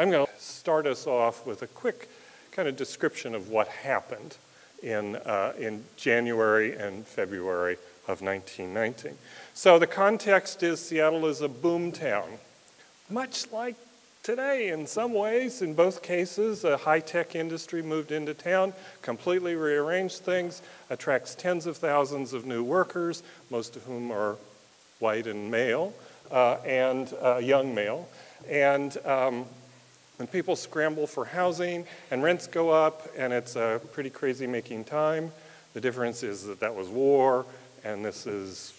I'm going to start us off with a quick kind of description of what happened in January and February of 1919. So the context is Seattle is a boom town, much like today in some ways. In both cases, a high-tech industry moved into town, completely rearranged things, attracts tens of thousands of new workers, most of whom are white and male, young male. And people scramble for housing, and rents go up, and it's a pretty crazy-making time. The difference is that that was war, and this is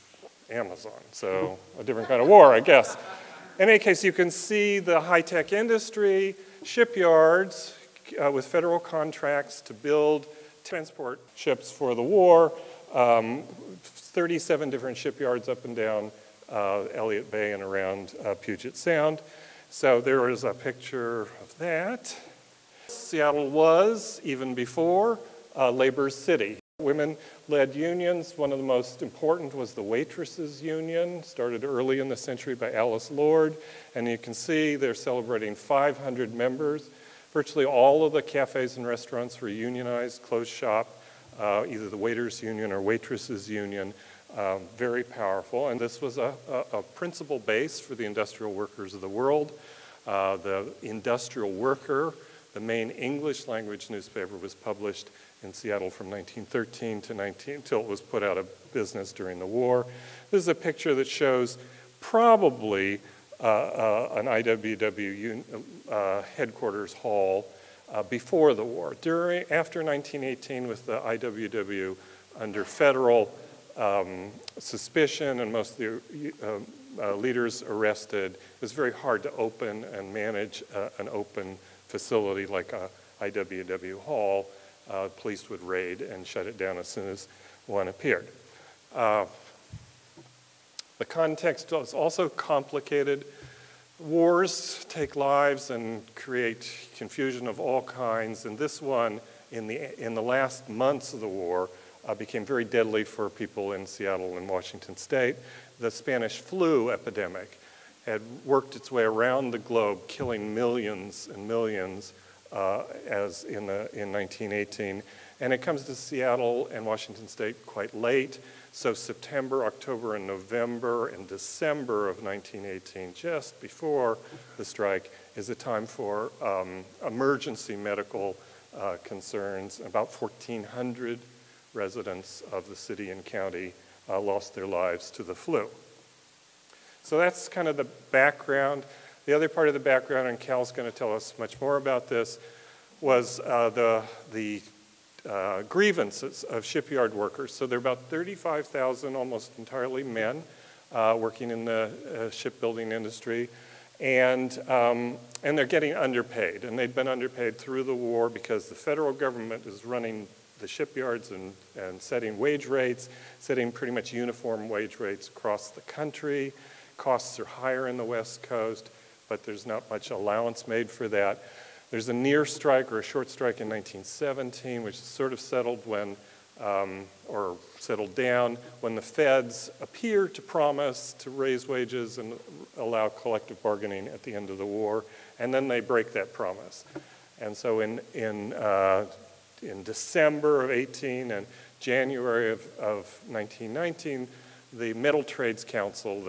Amazon, so a different kind of war, I guess. In any case, you can see the high-tech industry, shipyards with federal contracts to build transport ships for the war, 37 different shipyards up and down Elliott Bay and around Puget Sound. So there is a picture of that. Seattle was, even before, a labor city. Women-led unions, one of the most important was the Waitresses Union, started early in the century by Alice Lord. And you can see they're celebrating 500 members. Virtually all of the cafes and restaurants were unionized, closed shop, either the Waiters Union or Waitresses Union. Very powerful, and this was a principal base for the industrial workers of the world. The Industrial Worker, the main English language newspaper, was published in Seattle from 1913 to 19 until it was put out of business during the war. This is a picture that shows probably an IWW headquarters hall before the war. After 1918, with the IWW under federal suspicion and most of the leaders arrested, it's very hard to open and manage an open facility like a IWW hall. Police would raid and shut it down as soon as one appeared. The context was also complicated. Wars take lives and create confusion of all kinds, and this one in the last months of the war became very deadly for people in Seattle and Washington State. The Spanish flu epidemic had worked its way around the globe, killing millions and millions as in 1918. And it comes to Seattle and Washington State quite late. So September, October, and November, and December of 1918, just before the strike, is a time for emergency medical concerns. About 1,400 residents of the city and county lost their lives to the flu. So that's kind of the background. The other part of the background, and Cal's going to tell us much more about this, was the grievances of shipyard workers. So there are about 35,000, almost entirely men, working in the shipbuilding industry. And they're getting underpaid. And they've been underpaid through the war because the federal government is running the shipyards and setting wage rates, setting pretty much uniform wage rates across the country. Costs are higher in the West Coast, but there's not much allowance made for that. There's a near strike or a short strike in 1917, which sort of settled when, or settled down when the feds appear to promise to raise wages and allow collective bargaining at the end of the war, and then they break that promise. And so in December of 18 and January of 1919, the Metal Trades Council,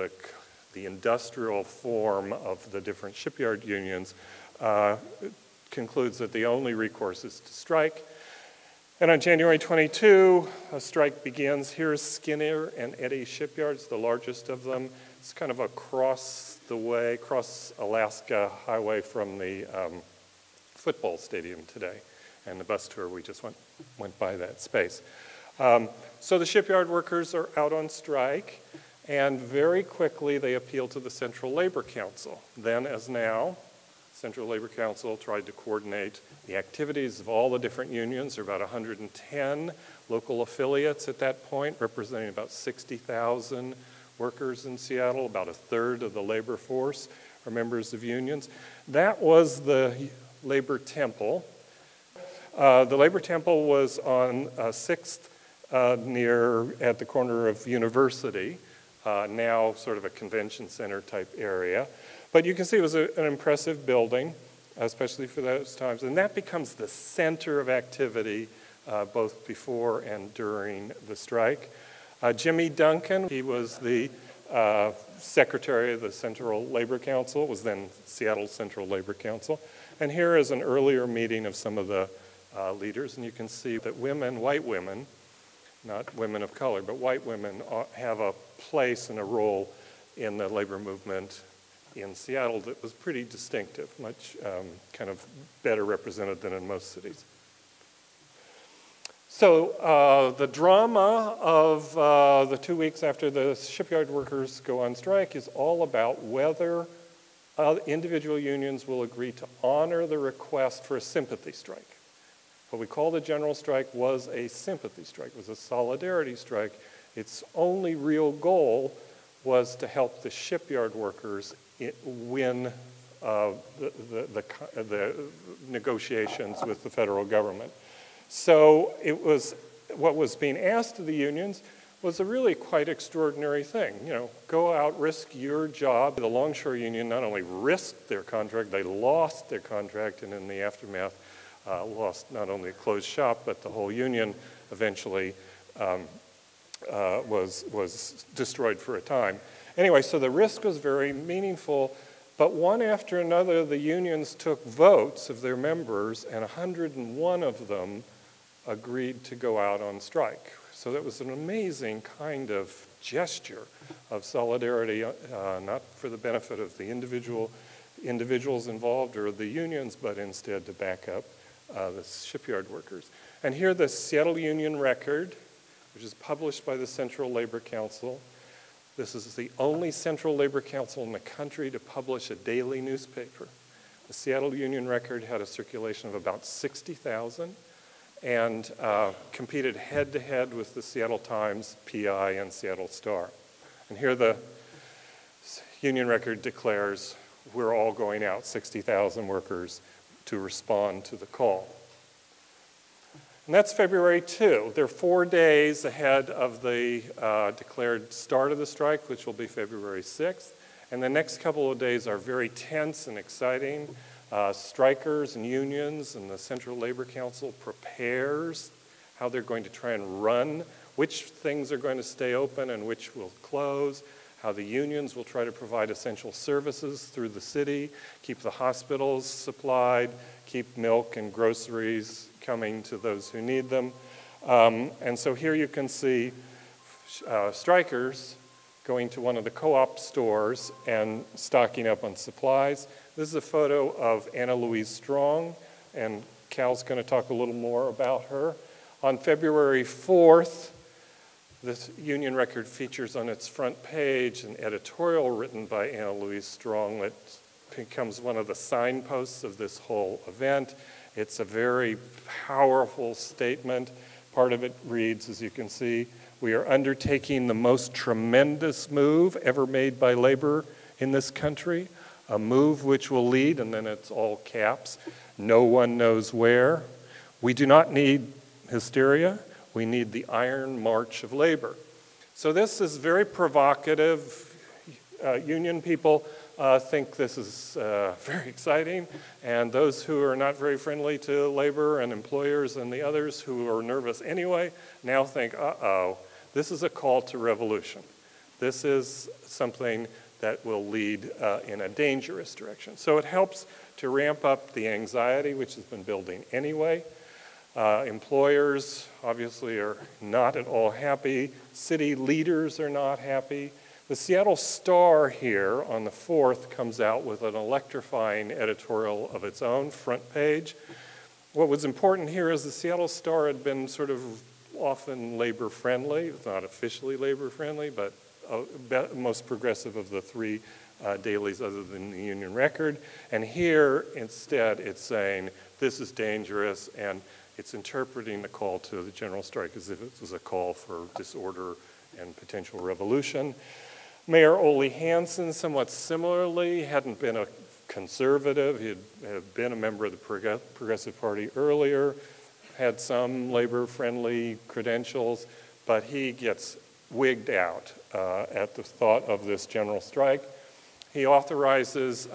the industrial form of the different shipyard unions, concludes that the only recourse is to strike. And on January 22, a strike begins. Here's Skinner and Eddy shipyards, the largest of them. It's kind of across the way, across Alaska highway from the football stadium today. And the bus tour, we just went by that space. So the shipyard workers are out on strike, and very quickly they appeal to the Central Labor Council. Then as now, Central Labor Council tried to coordinate the activities of all the different unions. There are about 110 local affiliates at that point, representing about 60,000 workers in Seattle. About a third of the labor force are members of unions. That was the Labor Temple. The Labor Temple was on 6th at the corner of University, now sort of a convention center type area. But you can see it was an impressive building. especially for those times. And that becomes the center of activity both before and during the strike. Jimmy Duncan, he was the secretary of the Central Labor Council, was then Seattle Central Labor Council. And here is an earlier meeting of some of the leaders, and you can see that women, white women, not women of color, but white women have a place and a role in the labor movement in Seattle that was pretty distinctive, much kind of better represented than in most cities. So the drama of the 2 weeks after the shipyard workers go on strike is all about whether individual unions will agree to honor the request for a sympathy strike. What we call the general strike was a sympathy strike, was a solidarity strike. Its only real goal was to help the shipyard workers win the negotiations with the federal government. So it was, what was being asked of the unions was a really quite extraordinary thing. You know, go out, risk your job. The Longshore Union not only risked their contract, they lost their contract, and in the aftermath, lost not only a closed shop, but the whole union eventually was destroyed for a time. Anyway, so the risk was very meaningful, but one after another, the unions took votes of their members, and 101 of them agreed to go out on strike. So that was an amazing kind of gesture of solidarity, not for the benefit of the individuals involved or the unions, but instead to back up the shipyard workers. And here the Seattle Union Record, which is published by the Central Labor Council. This is the only Central Labor Council in the country to publish a daily newspaper. The Seattle Union Record had a circulation of about 60,000 and competed head-to-head with the Seattle Times, PI, and Seattle Star. And here the Union Record declares, we're all going out, 60,000 workers, to respond to the call. And that's February 2. They're 4 days ahead of the declared start of the strike, which will be February 6th. And the next couple of days are very tense and exciting. Strikers and unions and the Central Labor Council prepares how they're going to try and run, which things are going to stay open and which will close, how the unions will try to provide essential services through the city, keep the hospitals supplied, keep milk and groceries coming to those who need them. And so here you can see strikers going to one of the co-op stores and stocking up on supplies. This is a photo of Anna Louise Strong, and Cal's going to talk a little more about her. On February 4th, this Union Record features on its front page an editorial written by Anna Louise Strong that becomes one of the signposts of this whole event. It's a very powerful statement. Part of it reads, as you can see, "We are undertaking the most tremendous move ever made by labor in this country, a move which will lead," and then it's all caps, "no one knows where. We do not need hysteria. We need the Iron March of labor." So this is very provocative. Union people think this is very exciting, and those who are not very friendly to labor and employers and the others who are nervous anyway now think, uh-oh, this is a call to revolution. This is something that will lead in a dangerous direction. So it helps to ramp up the anxiety, which has been building anyway. Employers, obviously, are not at all happy. City leaders are not happy. The Seattle Star here on the 4th comes out with an electrifying editorial of its own, front page. What was important here is the Seattle Star had been sort of often labor-friendly, not officially labor-friendly, but most progressive of the three dailies other than the Union Record. And here, instead, it's saying, this is dangerous, and it's interpreting the call to the general strike as if it was a call for disorder and potential revolution. Mayor Ole Hanson, somewhat similarly, hadn't been a conservative. He had been a member of the Progressive Party earlier, had some labor-friendly credentials, but he gets wigged out at the thought of this general strike. He authorizes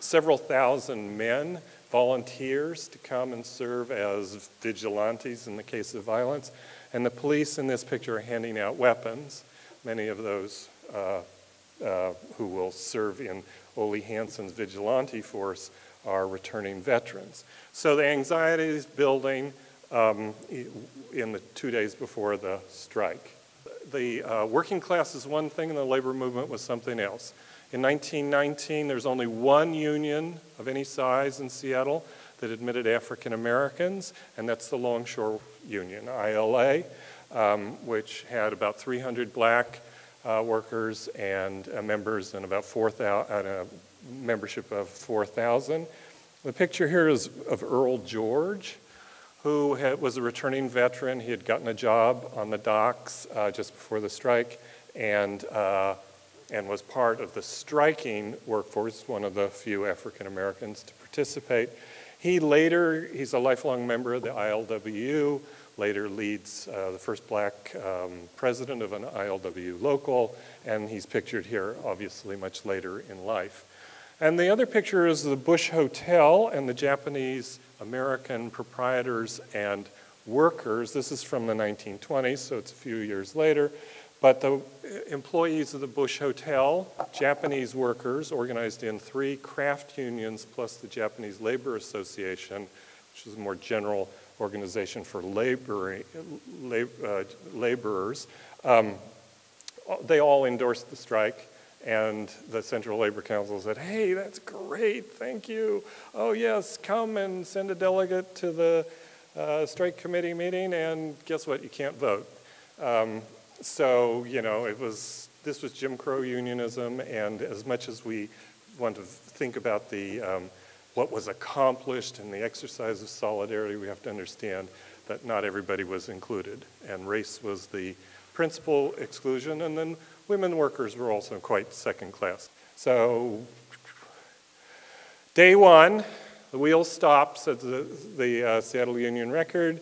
several thousand men, volunteers, to come and serve as vigilantes in the case of violence. And the police in this picture are handing out weapons, many of those who will serve in Ole Hanson's vigilante force are returning veterans. So the anxiety is building in the 2 days before the strike. The working class is one thing and the labor movement was something else. In 1919, there's only one union of any size in Seattle that admitted African Americans, and that's the Longshore Union, ILA, which had about 300 black workers and members and about 4,000, a membership of 4,000. The picture here is of Earl George, who was a returning veteran. He had gotten a job on the docks just before the strike and was part of the striking workforce, one of the few African Americans to participate. He's a lifelong member of the ILWU, later leads the first black president of an ILWU local, and he's pictured here, obviously, much later in life. And the other picture is the Bush Hotel and the Japanese American proprietors and workers. This is from the 1920s, so it's a few years later. But the employees of the Bush Hotel, Japanese workers, organized in three craft unions plus the Japanese Labor Association, which is a more general organization for laborers, they all endorsed the strike. And the Central Labor Council said, hey, that's great, thank you. Oh yes, come and send a delegate to the strike committee meeting, and guess what, you can't vote. So, you know, this was Jim Crow unionism, and as much as we want to think about what was accomplished and the exercise of solidarity, we have to understand that not everybody was included, and race was the principal exclusion, and then women workers were also quite second class. So, day one, the wheels stopped at the Seattle Union Record,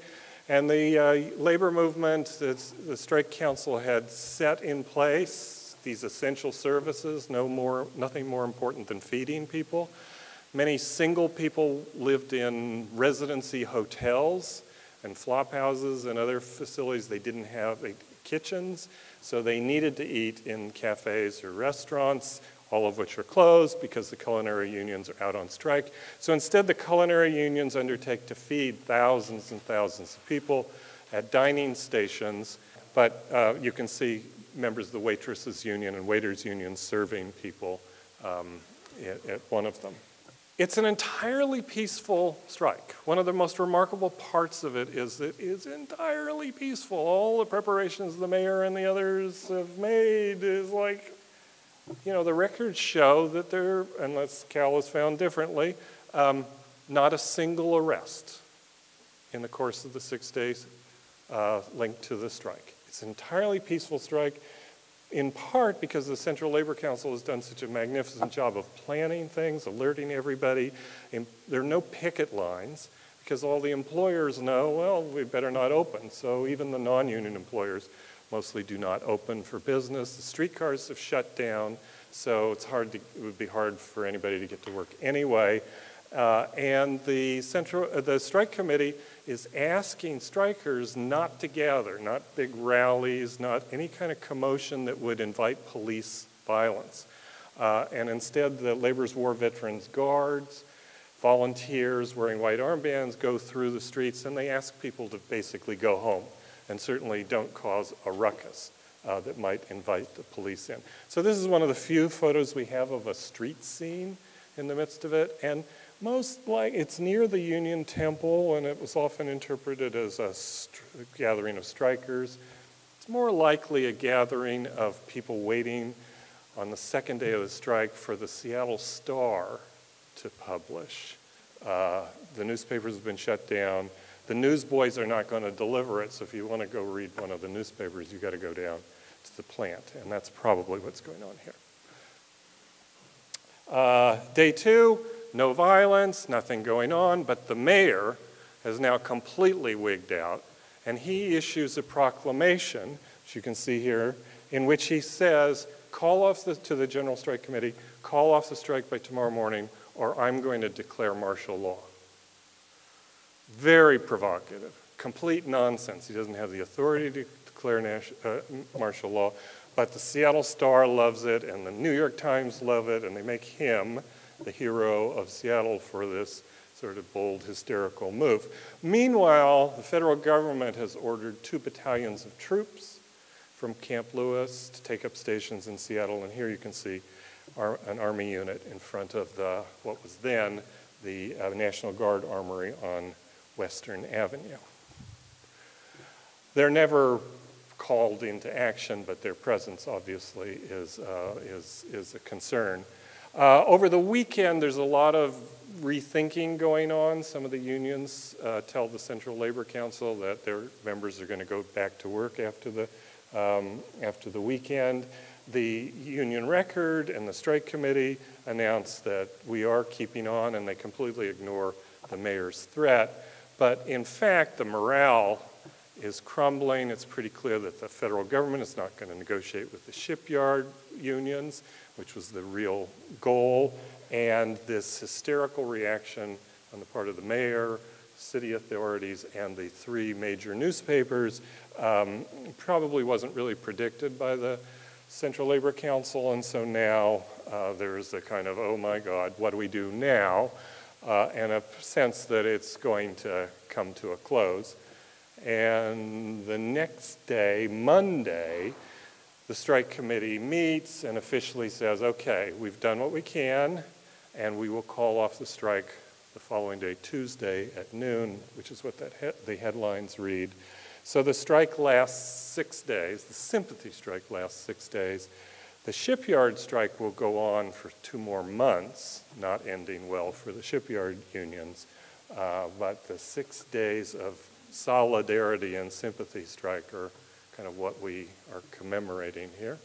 and the labor movement, the strike council had set in place these essential services, nothing more important than feeding people. Many single people lived in residency hotels and flop houses and other facilities. They didn't have kitchens, so they needed to eat in cafes or restaurants, all of which are closed because the culinary unions are out on strike. So instead, the culinary unions undertake to feed thousands and thousands of people at dining stations, but you can see members of the Waitresses Union and Waiters Union serving people at one of them. It's an entirely peaceful strike. One of the most remarkable parts of it is that it's entirely peaceful. All the preparations the mayor and the others have made is like, you know, the records show that there, unless Cal is found differently, not a single arrest in the course of the 6 days linked to the strike. It's an entirely peaceful strike, in part because the Central Labor Council has done such a magnificent job of planning things, alerting everybody. And there are no picket lines because all the employers know, well, we better not open. So even the non-union employers mostly do not open for business. The streetcars have shut down, so it would be hard for anybody to get to work anyway. And the strike committee is asking strikers not to gather, not big rallies, not any kind of commotion that would invite police violence. And instead, the Labor's War Veterans Guards, volunteers wearing white armbands go through the streets, and they ask people to basically go home, and certainly don't cause a ruckus that might invite the police in. So this is one of the few photos we have of a street scene in the midst of it, and most likely, it's near the Union Temple, and it was often interpreted as a gathering of strikers. It's more likely a gathering of people waiting on the second day of the strike for the Seattle Star to publish. The newspapers have been shut down. The newsboys are not going to deliver it, so if you want to go read one of the newspapers, you've got to go down to the plant, and that's probably what's going on here. Day two. No violence, nothing going on, but the mayor has now completely wigged out, and he issues a proclamation, which you can see here, in which he says, to the General Strike Committee, call off the strike by tomorrow morning, or I'm going to declare martial law. Very provocative, complete nonsense. He doesn't have the authority to declare martial law, but the Seattle Star loves it, and the New York Times love it, and they make him the hero of Seattle for this sort of bold, hysterical move. Meanwhile, the federal government has ordered 2 battalions of troops from Camp Lewis to take up stations in Seattle, and here you can see an Army unit in front of the, what was then the National Guard Armory on Western Avenue. They're never called into action, but their presence obviously is a concern. Over the weekend, there's a lot of rethinking going on. Some of the unions tell the Central Labor Council that their members are going to go back to work after the weekend. The Union Record and the Strike Committee announced that we are keeping on, and they completely ignore the mayor's threat. But in fact, the morale is crumbling. It's pretty clear that the federal government is not going to negotiate with the shipyard unions, which was the real goal. And this hysterical reaction on the part of the mayor, city authorities, and the 3 major newspapers probably wasn't really predicted by the Central Labor Council, and so now there's a kind of, oh my God, what do we do now? And a sense that it's going to come to a close. And the next day, Monday, the strike committee meets and officially says, okay, we've done what we can, and we will call off the strike the following day, Tuesday at noon, which is what that the headlines read. So the strike lasts 6 days. The sympathy strike lasts 6 days. The shipyard strike will go on for 2 more months, not ending well for the shipyard unions, but the 6 days of solidarity and sympathy strike are kind of what we are commemorating here.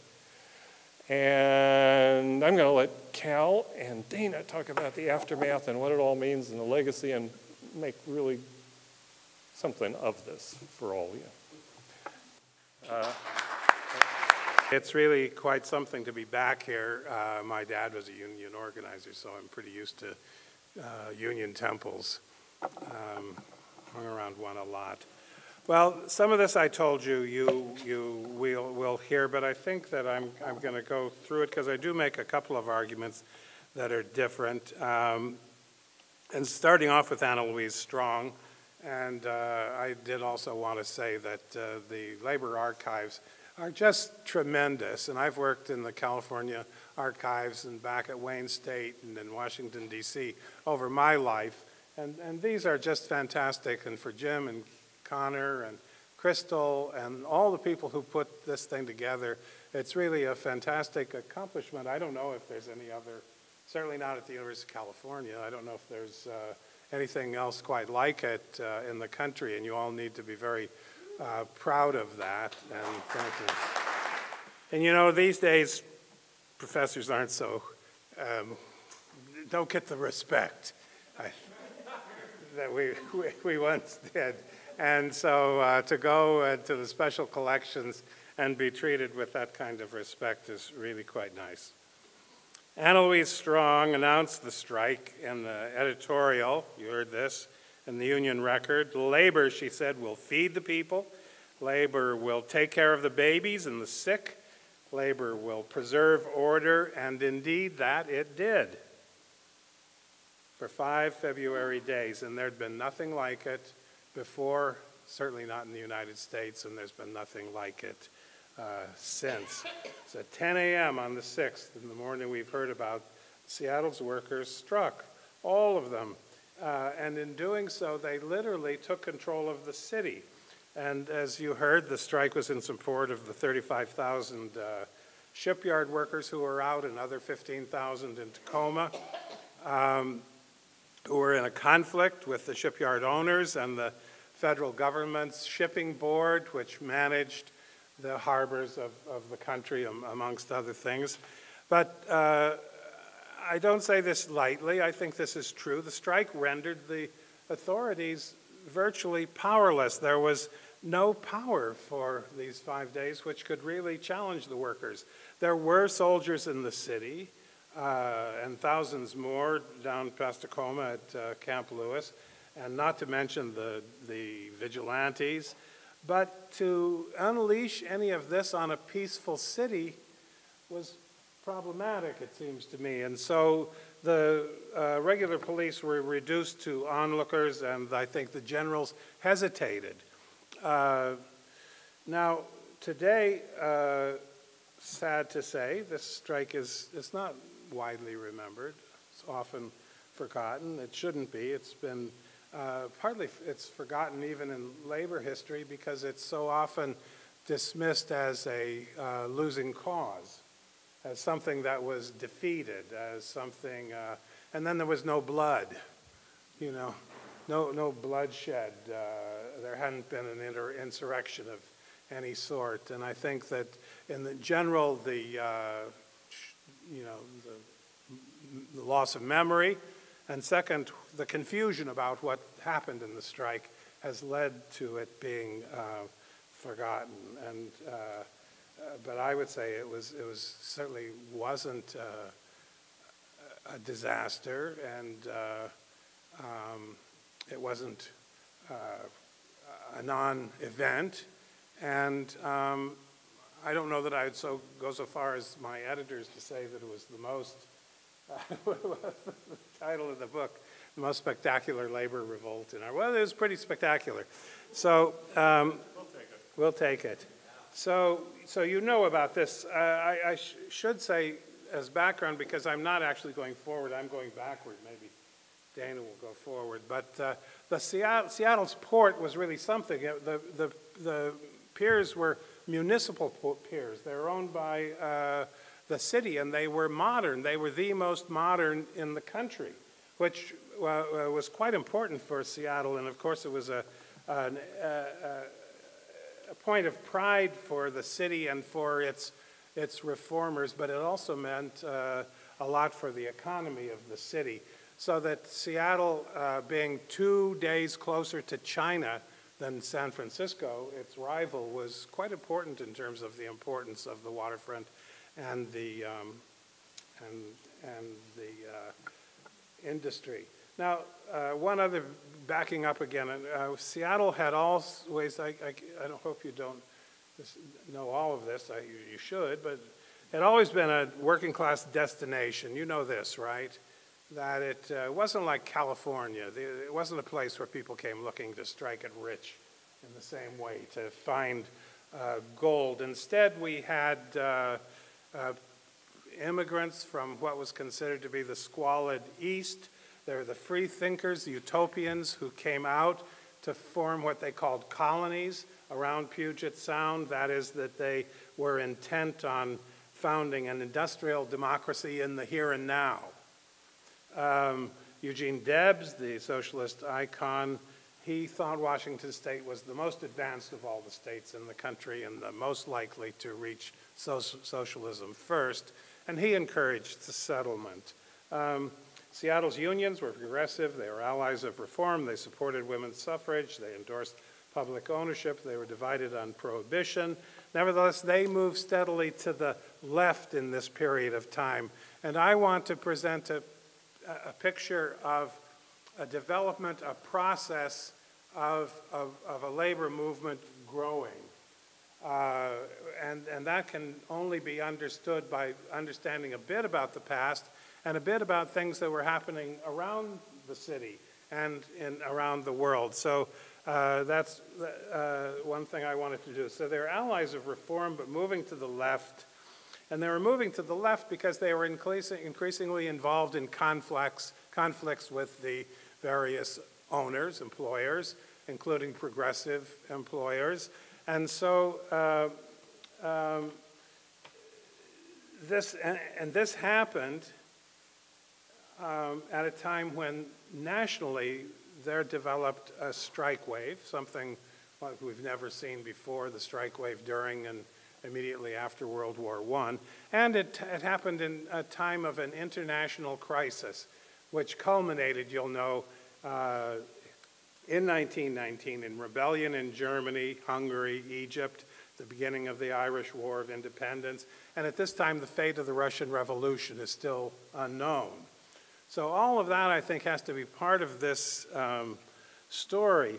And I'm going to let Cal and Dana talk about the aftermath and what it all means and the legacy and make really something of this for all of you. It's really quite something to be back here. My dad was a union organizer, so I'm pretty used to union temples. Hung around one a lot. Well, some of this I told you, you will hear, but I think that I'm going to go through it because I do make a couple of arguments that are different. And starting off with Anna Louise Strong, and I did also want to say that the labor archives are just tremendous, and I've worked in the California archives and back at Wayne State and in Washington, D.C. over my life, and these are just fantastic, and for Jim and Connor and Crystal and all the people who put this thing together. It's really a fantastic accomplishment. I don't know if there's any other, certainly not at the University of California. I don't know if there's anything else quite like it in the country, and you all need to be very proud of that, and thank you. And you know, these days, professors aren't so, don't get the respect that we once did. And so to go to the special collections and be treated with that kind of respect is really quite nice. Anna Louise Strong announced the strike in the editorial, you heard this, in the Union Record. Labor, she said, will feed the people. Labor will take care of the babies and the sick. Labor will preserve order, and indeed that it did. For 5 February days, and there'd been nothing like it before, certainly not in the United States, and there's been nothing like it since. So at 10 a.m. on the 6th in the morning, we've heard about Seattle's workers struck, all of them. And in doing so, they literally took control of the city. And as you heard, the strike was in support of the 35,000 shipyard workers who were out, another 15,000 in Tacoma, who were in a conflict with the shipyard owners and the federal government's shipping board, which managed the harbors of the country, amongst other things. But I don't say this lightly. I think this is true. The strike rendered the authorities virtually powerless. There was no power for these 5 days which could really challenge the workers. There were soldiers in the city. and thousands more down past Tacoma at Camp Lewis, and not to mention the vigilantes. But to unleash any of this on a peaceful city was problematic, it seems to me. And so the regular police were reduced to onlookers, and I think the generals hesitated. Now, today, sad to say, this strike is not widely remembered. It's often forgotten. It shouldn't be. It's been partly it's forgotten even in labor history because it's so often dismissed as a losing cause, as something that was defeated, as something, and then there was no blood, you know, no bloodshed. There hadn't been an insurrection of any sort, and I think that in the general, the you know, the loss of memory, and second, the confusion about what happened in the strike has led to it being forgotten. And but I would say it was certainly wasn't a disaster, and it wasn't a non-event. And I don't know that I would go so far as my editors to say that it was the most. The title of the book, The Most Spectacular Labor Revolt in Our... Well, it was pretty spectacular. So, we'll take it. So you know about this. I should say as background, because I'm not actually going forward, I'm going backward. Maybe Dana will go forward. But the Seattle's port was really something. The piers were municipal piers. They were owned by... the city, and they were modern. They were the most modern in the country, which was quite important for Seattle, and of course it was a point of pride for the city and for its reformers, but it also meant a lot for the economy of the city, so that Seattle, being 2 days closer to China than San Francisco, its rival, was quite important in terms of the importance of the waterfront and the industry. Now, one other, backing up again, Seattle had always, I don't hope you don't know all of this, you should, but it had always been a working class destination. You know this, right? That it wasn't like California. It wasn't a place where people came looking to strike it rich in the same way, to find gold. Instead, we had immigrants from what was considered to be the squalid East. There were the free thinkers, the utopians, who came out to form what they called colonies around Puget Sound. That is, that they were intent on founding an industrial democracy in the here and now. Eugene Debs, the socialist icon, he thought Washington State was the most advanced of all the states in the country and the most likely to reach socialism first, and he encouraged the settlement. Seattle's unions were progressive. They were allies of reform. They supported women's suffrage. They endorsed public ownership. They were divided on prohibition. Nevertheless, they moved steadily to the left in this period of time, and I want to present a picture of a development, a process of a labor movement growing. And that can only be understood by understanding a bit about the past and a bit about things that were happening around the city and around the world. So that's one thing I wanted to do. So they're allies of reform, but moving to the left. And they were moving to the left because they were increasingly involved in conflicts with the various owners, employers, including progressive employers. And so this happened at a time when nationally there developed a strike wave, something like we've never seen before, the strike wave during and immediately after World War I. And it happened in a time of an international crisis, which culminated, you'll know, in 1919, in rebellion in Germany, Hungary, Egypt, the beginning of the Irish War of Independence, and at this time the fate of the Russian Revolution is still unknown. So all of that, I think, has to be part of this story.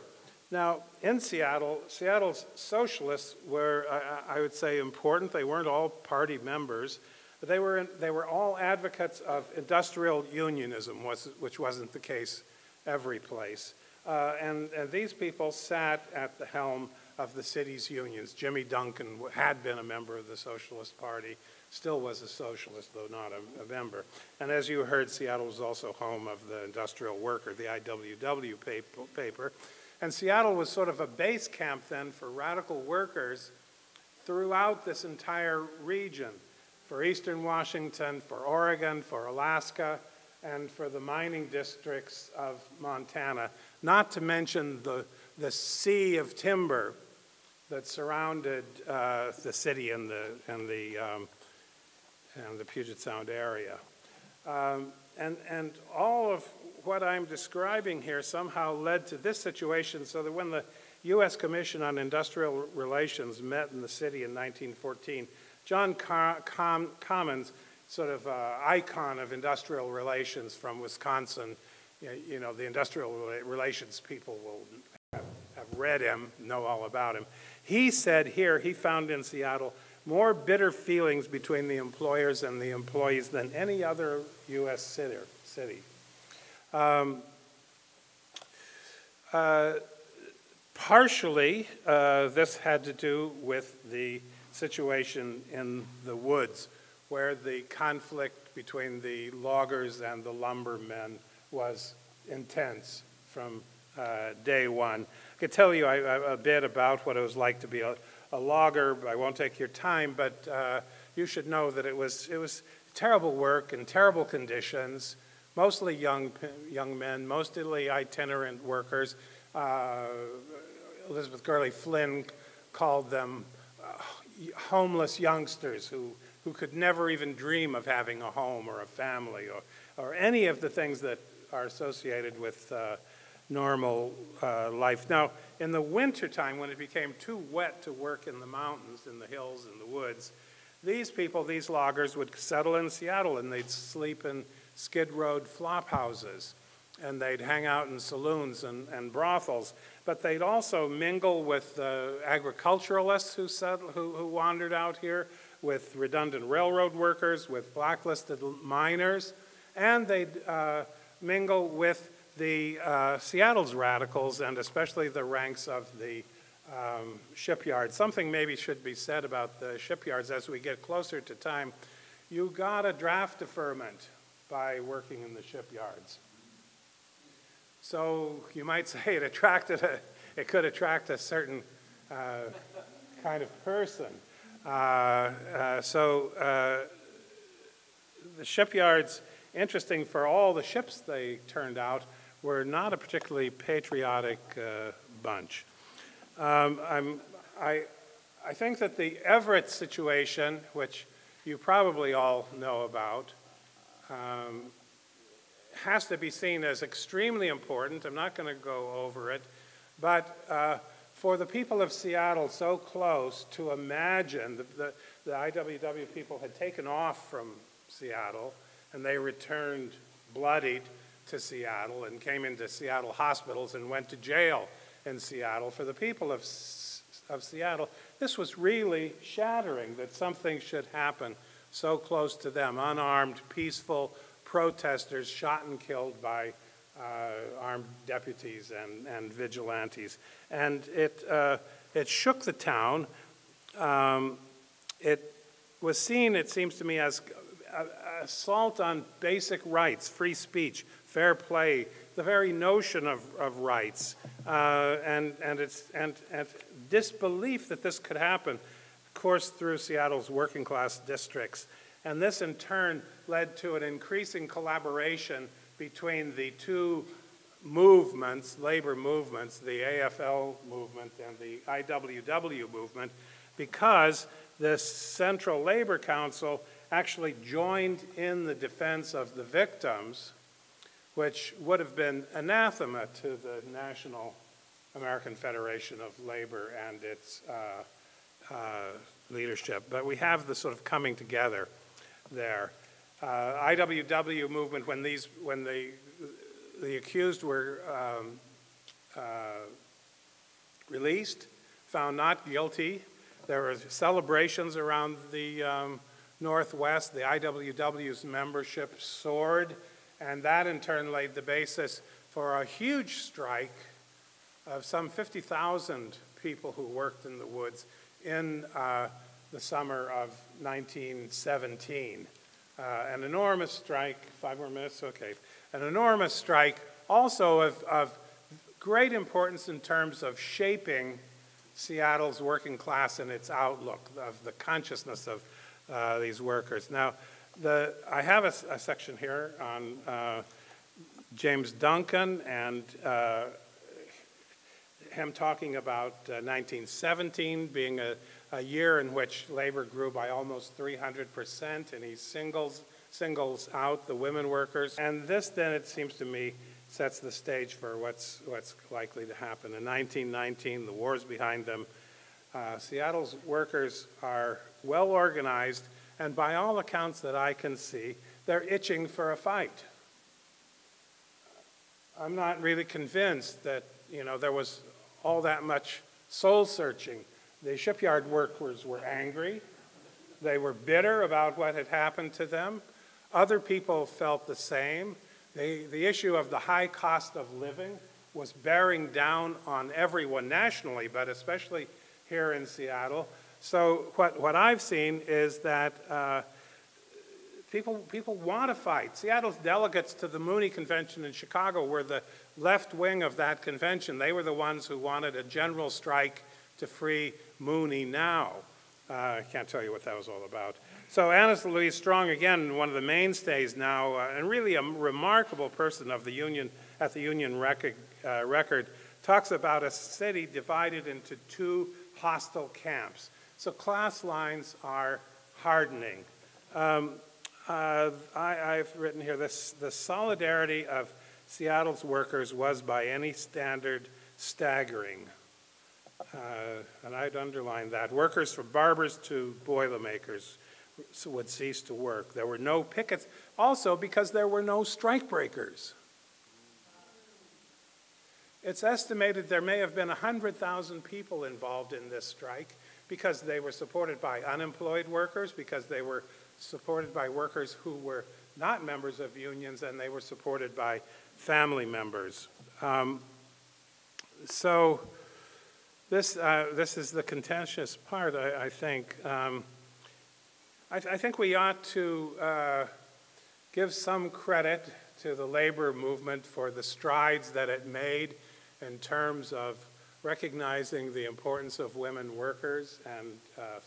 Now, in Seattle, Seattle's socialists were, I would say, important. They weren't all party members, but they were all advocates of industrial unionism, which wasn't the case every place. And these people sat at the helm of the city's unions. Jimmy Duncan had been a member of the Socialist Party, still was a socialist, though not a member. And as you heard, Seattle was also home of the Industrial Worker, the IWW paper. And Seattle was sort of a base camp then for radical workers throughout this entire region, for Eastern Washington, for Oregon, for Alaska, and for the mining districts of Montana, not to mention the sea of timber that surrounded the city and the Puget Sound area. And all of what I'm describing here somehow led to this situation, so that when the U.S. Commission on Industrial Relations met in the city in 1914, John Commons, sort of icon of industrial relations from Wisconsin, you know, the industrial relations people will have read him, know all about him. He said here he found in Seattle more bitter feelings between the employers and the employees than any other U.S. city. Partially, this had to do with the situation in the woods, where the conflict between the loggers and the lumbermen was intense from day one. I could tell you a bit about what it was like to be a logger. I won't take your time, but you should know that it was terrible work in terrible conditions, mostly young men, mostly itinerant workers. Elizabeth Gurley Flynn called them homeless youngsters who could never even dream of having a home or a family or any of the things that are associated with normal life. Now, in the wintertime, when it became too wet to work in the mountains, in the hills, in the woods, these people, these loggers, would settle in Seattle, and they'd sleep in Skid Road flop houses, and they'd hang out in saloons and brothels. But they'd also mingle with agriculturalists who wandered out here, with redundant railroad workers, with blacklisted miners, and they'd mingle with the Seattle's radicals, and especially the ranks of the shipyards. Something maybe should be said about the shipyards as we get closer to time. You got a draft deferment by working in the shipyards. So you might say it could attract a certain kind of person. The shipyards, interesting for all the ships they turned out, were not a particularly patriotic bunch. I think that the Everett situation, which you probably all know about, has to be seen as extremely important. I'm not going to go over it, but for the people of Seattle so close to imagine, the IWW people had taken off from Seattle and they returned bloodied to Seattle and came into Seattle hospitals and went to jail in Seattle. For the people of Seattle, this was really shattering that something should happen so close to them. Unarmed, peaceful protesters shot and killed by armed deputies and vigilantes. And it shook the town. It was seen, it seems to me, as an assault on basic rights, free speech, fair play, the very notion of rights, and disbelief that this could happen coursed through Seattle's working class districts. And this in turn led to an increasing collaboration between the two movements, labor movements, the AFL movement and the IWW movement, because the Central Labor Council actually joined in the defense of the victims, which would have been anathema to the National American Federation of Labor and its leadership, but we have the sort of coming together there. IWW movement, when the accused were released, found not guilty, there were celebrations around the Northwest, the IWW's membership soared, and that in turn laid the basis for a huge strike of some 50,000 people who worked in the woods in the summer of 1917. An enormous strike, 5 more minutes, okay. An enormous strike also of great importance in terms of shaping Seattle's working class and its outlook of the consciousness of these workers. Now, I have a section here on James Duncan and him talking about 1917 being a year in which labor grew by almost 300%, and he singles out the women workers. And this then, it seems to me, sets the stage for what's likely to happen. In 1919, the war's behind them. Seattle's workers are well organized, and by all accounts that I can see, they're itching for a fight. I'm not really convinced that, you know, there was all that much soul-searching. The shipyard workers were angry. They were bitter about what had happened to them. Other people felt the same. The issue of the high cost of living was bearing down on everyone nationally, but especially here in Seattle. So what I've seen is that people want to fight. Seattle's delegates to the Mooney Convention in Chicago were the left wing of that convention. They were the ones who wanted a general strike to free Mooney now. I can't tell you what that was all about. So Anna Louise Strong, again, one of the mainstays now, and really a remarkable person of the union, at the Union Record, talks about a city divided into 2 hostile camps. So class lines are hardening. I've written here, the solidarity of Seattle's workers was by any standard staggering. And I'd underline that. Workers from barbers to boilermakers would cease to work. There were no pickets, also because there were no strike breakers. It's estimated there may have been 100,000 people involved in this strike because they were supported by unemployed workers, because they were supported by workers who were not members of unions, and they were supported by family members. So this is the contentious part, I think. I think we ought to give some credit to the labor movement for the strides that it made in terms of recognizing the importance of women workers and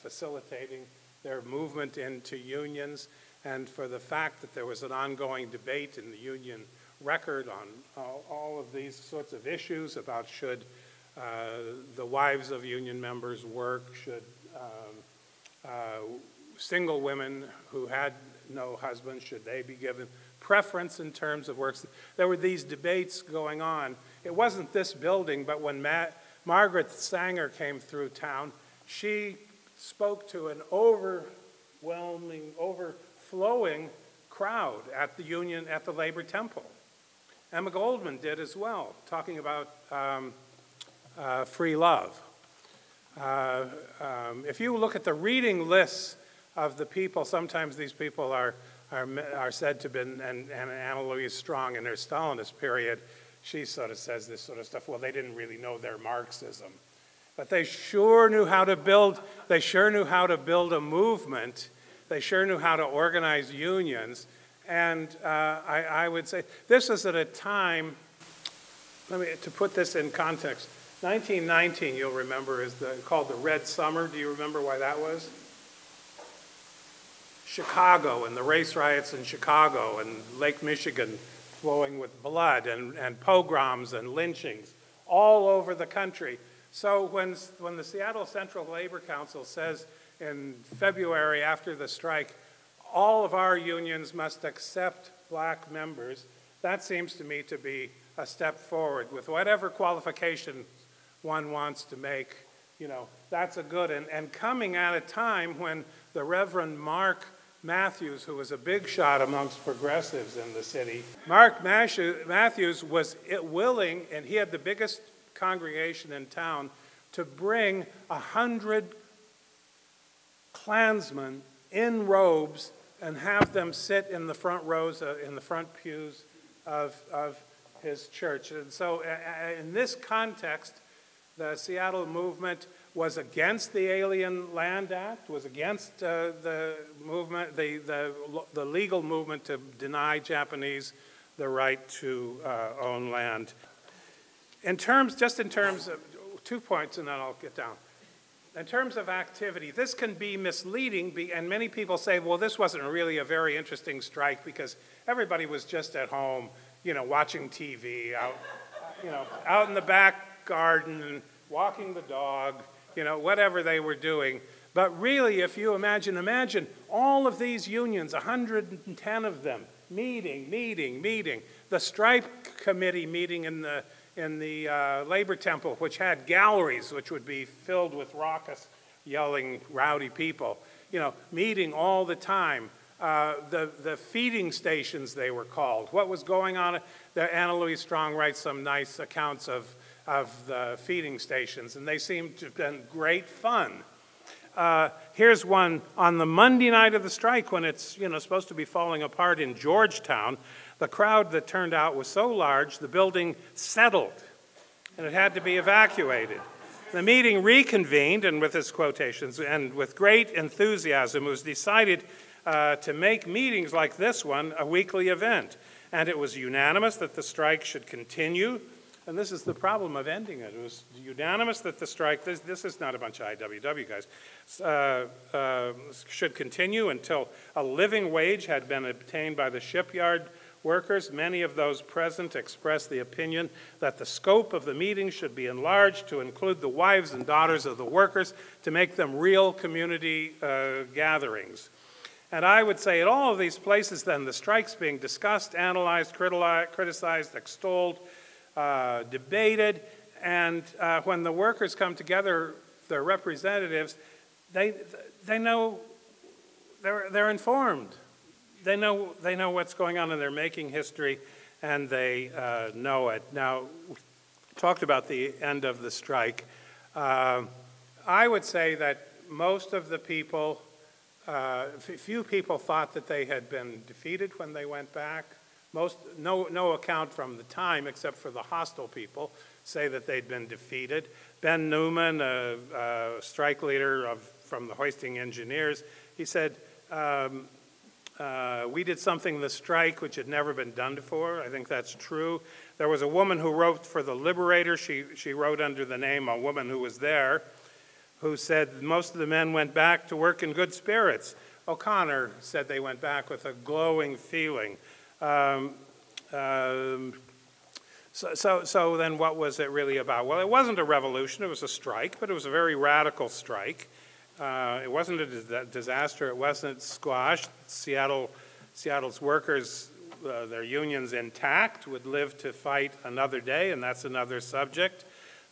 facilitating their movement into unions, and for the fact that there was an ongoing debate in the Union Record on all of these sorts of issues about should the wives of union members work, should single women who had no husbands, should they be given preference in terms of works. There were these debates going on. It wasn't this building, but when Margaret Sanger came through town, she spoke to an overwhelming, overflowing crowd at the Union, at the Labor Temple. Emma Goldman did as well, talking about free love. If you look at the reading lists of the people, sometimes these people are said to have been, and Anna Louise Strong in her Stalinist period, she sort of says this sort of stuff, well, they didn't really know their Marxism. But they sure knew how to build, they sure knew how to build a movement, they sure knew how to organize unions, and I would say, this is at a time, to put this in context, 1919, you'll remember, is called the Red Summer. Do you remember why that was? Chicago and the race riots in Chicago and Lake Michigan flowing with blood, and pogroms and lynchings all over the country. So when the Seattle Central Labor Council says in February after the strike, all of our unions must accept black members, that seems to me to be a step forward with whatever qualification one wants to make you know, that's a good, and coming at a time when the Reverend Mark Matthews, who was a big shot amongst progressives in the city, Mark Matthews was willing, and he had the biggest congregation in town, to bring 100 Klansmen in robes and have them sit in the front rows, in the front pews of his church. And so in this context, the Seattle movement was against the Alien Land Act, was against the movement, the legal movement to deny Japanese the right to own land. In terms, just in terms of 2 points, and then I'll get down. In terms of activity, this can be misleading, and many people say, well, this wasn't really a very interesting strike because everybody was just at home, you know, watching TV, out, you know, out in the back garden, walking the dog, you know, whatever they were doing. But really, if you imagine all of these unions, 110 of them, meeting. The strike committee meeting in the Labor Temple, which had galleries, which would be filled with raucous, yelling, rowdy people, you know, meeting all the time. The feeding stations, they were called. What was going on? Anna Louise Strong writes some nice accounts of the feeding stations, and they seem to have been great fun. Here's one on the Monday night of the strike, when it's, you know, supposed to be falling apart in Georgetown. The crowd that turned out was so large, the building settled, and it had to be evacuated. The meeting reconvened, and with his quotations, and with great enthusiasm, it was decided to make meetings like this one a weekly event. And it was unanimous that the strike should continue. And this is the problem of ending it. It was unanimous that the strike, this is not a bunch of IWW guys, should continue until a living wage had been obtained by the shipyard workers. Many of those present expressed the opinion that the scope of the meeting should be enlarged to include the wives and daughters of the workers to make them real community gatherings. And I would say at all of these places then, the strike's being discussed, analyzed, criticized, extolled, debated, and when the workers come together, their representatives, they know, they're informed. They know what's going on, and they're making history, and they know it. Now, we talked about the end of the strike. I would say that most of the people, few people thought that they had been defeated when they went back. No account from the time, except for the hostile people, say that they'd been defeated. Ben Newman, a strike leader from the hoisting engineers, he said, we did something in the strike which had never been done before. I think that's true. There was a woman who wrote for the Liberator. She wrote under the name, a woman who was there, who said most of the men went back to work in good spirits. O'Connor said they went back with a glowing feeling. So then what was it really about? Well, it wasn't a revolution. It was a strike, but it was a very radical strike. It wasn't a disaster. It wasn't squashed. Seattle's workers, their unions intact, would live to fight another day, and that's another subject.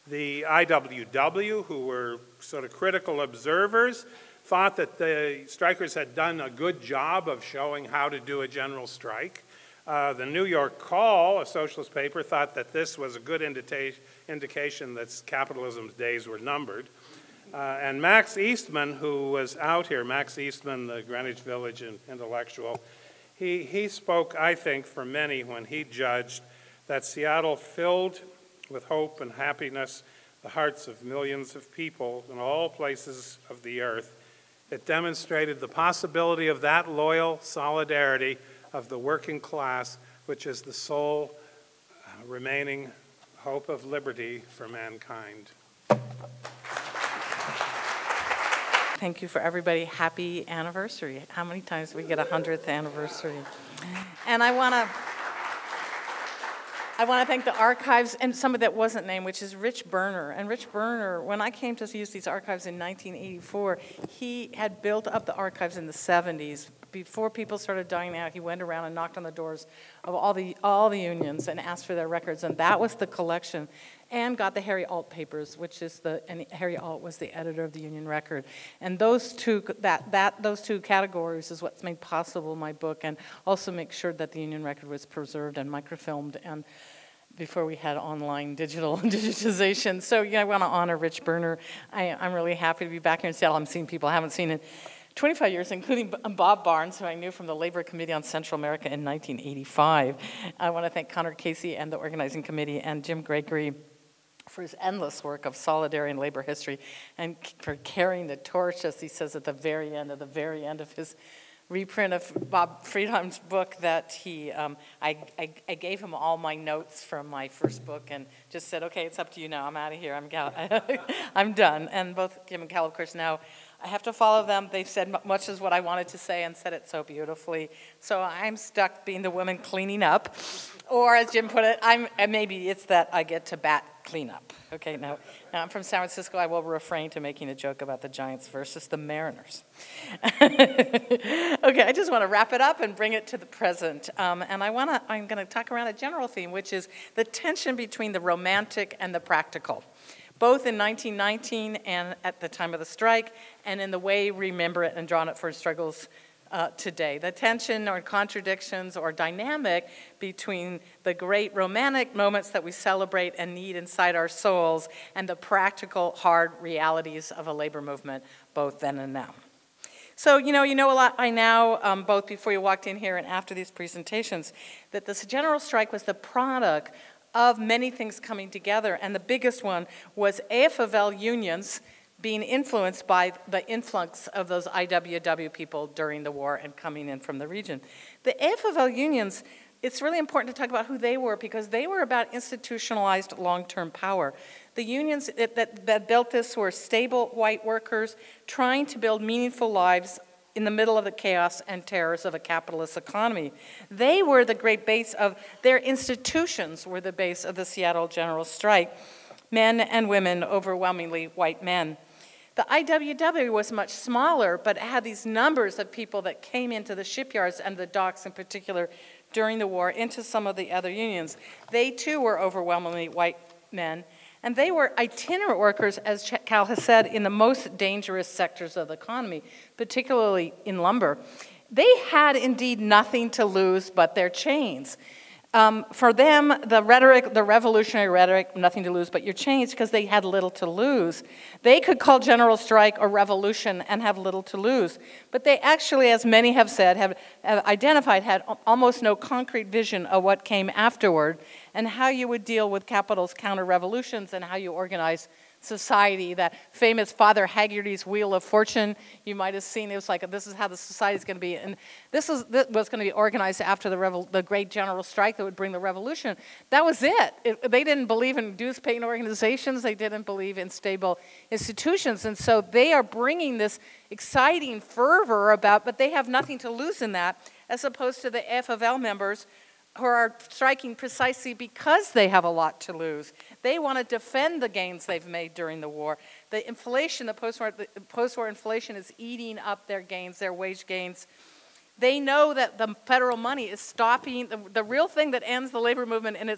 The IWW, who were sort of critical observers, thought that the strikers had done a good job of showing how to do a general strike. The New York Call, a socialist paper, thought that this was a good indication that capitalism's days were numbered. And Max Eastman, who was out here, Max Eastman, the Greenwich Village intellectual, he spoke, I think, for many when he judged that Seattle filled with hope and happiness the hearts of millions of people in all places of the earth. It demonstrated the possibility of that loyal solidarity of the working class, which is the sole remaining hope of liberty for mankind. Thank you for everybody. Happy anniversary. How many times do we get a 100th anniversary? And I want to thank the archives, and somebody that wasn't named, which is Rich Berner. And Rich Berner, when I came to use these archives in 1984, he had built up the archives in the 70s before people started dying out, he went around and knocked on the doors of all the unions and asked for their records, and that was the collection, and got the Harry Ault papers, which is the, and Harry Ault was the editor of the Union Record. And those two, those two categories is what's made possible my book, and also make sure that the Union Record was preserved and microfilmed, and before we had online digital digitization. So yeah, I want to honor Rich Berner. I'm really happy to be back here in Seattle. I'm seeing people I haven't seen in 25 years, including Bob Barnes, who I knew from the Labor Committee on Central America in 1985. I want to thank Connor Casey and the organizing committee, and Jim Gregory for his endless work of solidarity and labor history, and for carrying the torch, as he says at the very end of his reprint of Bob Friedheim's book, that he, I gave him all my notes from my first book and just said, okay, it's up to you now, I'm out of here, I'm done. And both Jim and Cal, of course, now I have to follow them. They've said much as what I wanted to say and said it so beautifully. So I'm stuck being the woman cleaning up, or as Jim put it, maybe it's that I get to bat cleanup. Okay, now I'm from San Francisco. I will refrain to making a joke about the Giants versus the Mariners. Okay, I just want to wrap it up and bring it to the present. And I'm going to talk around a general theme, which is the tension between the romantic and the practical, both in 1919 and at the time of the strike, and in the way we remember it and draw on it for struggles today. The tension or contradictions or dynamic between the great romantic moments that we celebrate and need inside our souls and the practical, hard realities of a labor movement, both then and now. So, you know a lot by now, both before you walked in here and after these presentations, that this general strike was the product of many things coming together, and the biggest one was AFL unions being influenced by the influx of those IWW people during the war and coming in from the region. The AFL unions, it's really important to talk about who they were, because they were about institutionalized long-term power. The unions that built this were stable white workers trying to build meaningful lives in the middle of the chaos and terrors of a capitalist economy. They were the great base of, their institutions were the base of the Seattle General Strike. Men and women, overwhelmingly white men. The IWW was much smaller, but had these numbers of people that came into the shipyards and the docks in particular during the war, into some of the other unions. They too were overwhelmingly white men, and they were itinerant workers, as Cal has said, in the most dangerous sectors of the economy, particularly in lumber. They had indeed nothing to lose but their chains. For them, the rhetoric, the revolutionary rhetoric, nothing to lose but your chains, because they had little to lose. They could call general strike a revolution and have little to lose. But they actually, as many have said, have identified, had almost no concrete vision of what came afterward and how you would deal with capital's counter-revolutions and how you organize society. That famous Father Haggerty's Wheel of Fortune, you might have seen, it was like, this is how the society's going to be, and this was going to be organized after the great general strike that would bring the revolution. That was it. They didn't believe in dues-paying organizations, they didn't believe in stable institutions, and so they are bringing this exciting fervor about, but they have nothing to lose in that, as opposed to the AFL members who are striking precisely because they have a lot to lose. They want to defend the gains they've made during the war. The inflation, the post-war inflation is eating up their gains, their wage gains. They know that the federal money is stopping, the real thing that ends the labor movement in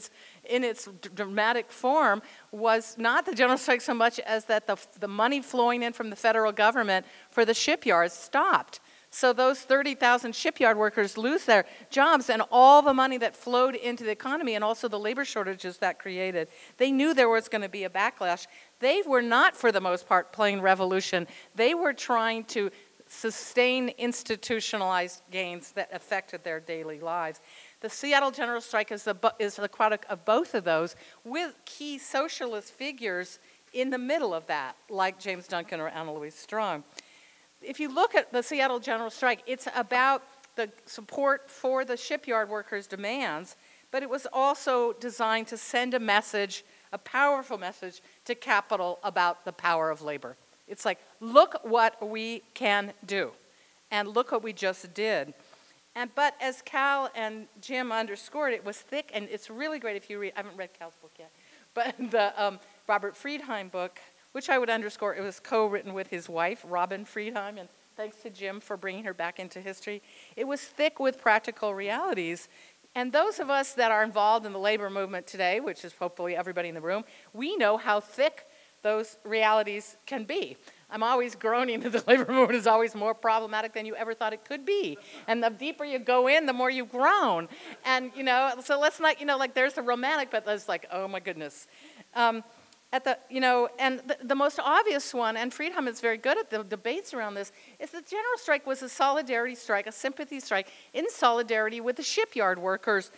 its dramatic form was not the general strike so much as that the money flowing in from the federal government for the shipyards stopped. So those 30,000 shipyard workers lose their jobs and all the money that flowed into the economy, and also the labor shortages that created. They knew there was going to be a backlash. They were not, for the most part, playing revolution. They were trying to sustain institutionalized gains that affected their daily lives. The Seattle General Strike is the product of both of those, with key socialist figures in the middle of that, like James Duncan or Anna Louise Strong. If you look at the Seattle General Strike, it's about the support for the shipyard workers' demands, but it was also designed to send a message, a powerful message, to capital about the power of labor. It's like, look what we can do, and look what we just did. And, but as Cal and Jim underscored, it was thick, and it's really great if you read, I haven't read Cal's book yet, but the Robert Friedheim book, which I would underscore, it was co-written with his wife, Robin Friedheim, and Thanks to Jim for bringing her back into history. It was thick with practical realities. And those of us that are involved in the labor movement today, which is hopefully everybody in the room, we know how thick those realities can be. I'm always groaning that the labor movement is always more problematic than you ever thought it could be. And the deeper you go in, the more you groan. And, you know, so let's not, you know, like there's the romantic, but there's like, oh my goodness. And the most obvious one, and Friedhelm is very good at the debates around this, is the general strike was a solidarity strike, a sympathy strike, in solidarity with the shipyard workers.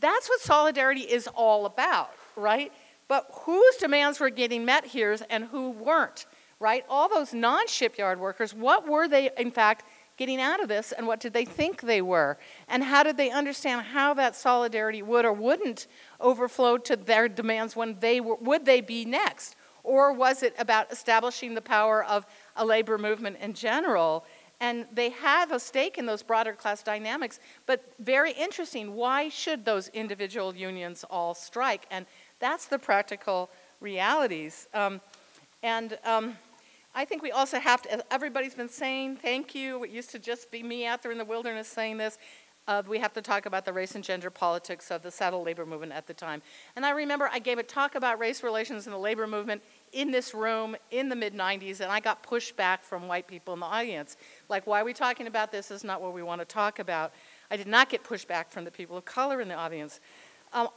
That's what solidarity is all about, right? But whose demands were getting met here and who weren't, right? All those non-shipyard workers, what were they, in fact, getting out of this, and what did they think they were? And how did they understand how that solidarity would or wouldn't overflow to their demands when they were, would they be next? Or was it about establishing the power of a labor movement in general? And they have a stake in those broader class dynamics, but very interesting, why should those individual unions all strike? And that's the practical realities. I think we also have to, everybody's been saying, thank you, it used to just be me out there in the wilderness saying this, we have to talk about the race and gender politics of the Seattle labor movement at the time. And I remember I gave a talk about race relations in the labor movement in this room in the mid-90s, and I got pushed back from white people in the audience. Like, why are we talking about this? This is not what we want to talk about. I did not get pushed back from the people of color in the audience.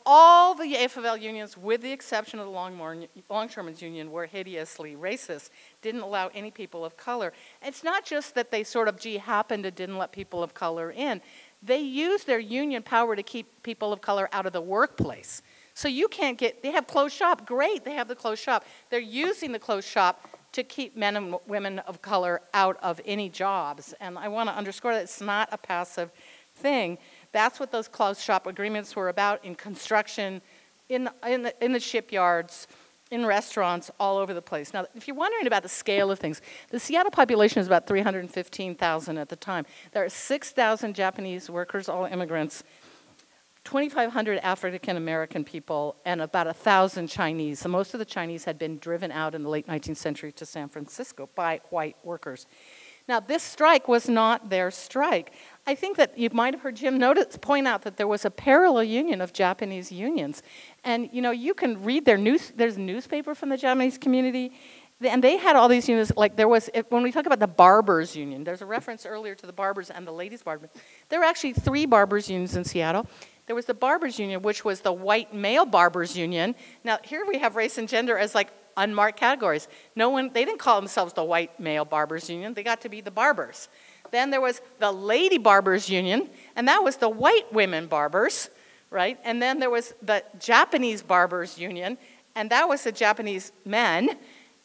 All the AFL unions, with the exception of the Longshoremen's Union, were hideously racist, didn't allow any people of color. And it's not just that they sort of happened and didn't let people of color in. They used their union power to keep people of color out of the workplace. So you can't get, they have closed shop, great, they have the closed shop. They're using the closed shop to keep men and women of color out of any jobs. And I want to underscore that it's not a passive thing. That's what those closed shop agreements were about in construction, in the shipyards, in restaurants, all over the place. Now, if you're wondering about the scale of things, the Seattle population is about 315,000 at the time. There are 6,000 Japanese workers, all immigrants, 2,500 African American people, and about 1,000 Chinese. So most of the Chinese had been driven out in the late 19th century to San Francisco by white workers. Now, this strike was not their strike. I think that you might have heard Jim point out that there was a parallel union of Japanese unions. And, you know, you can read their news. There's a newspaper from the Japanese community. And they had all these unions. Like, there was, when we talk about the Barbers Union, there's a reference earlier to the Barbers and the Ladies Barbers. There were actually 3 Barbers Unions in Seattle. There was the Barbers Union, which was the white male Barbers Union. Now, here we have race and gender as, like, unmarked categories. No one, they didn't call themselves the white male Barbers Union. They got to be the barbers. Then there was the Lady Barbers Union, and that was the white women barbers, right? And then there was the Japanese Barbers Union, and that was the Japanese men,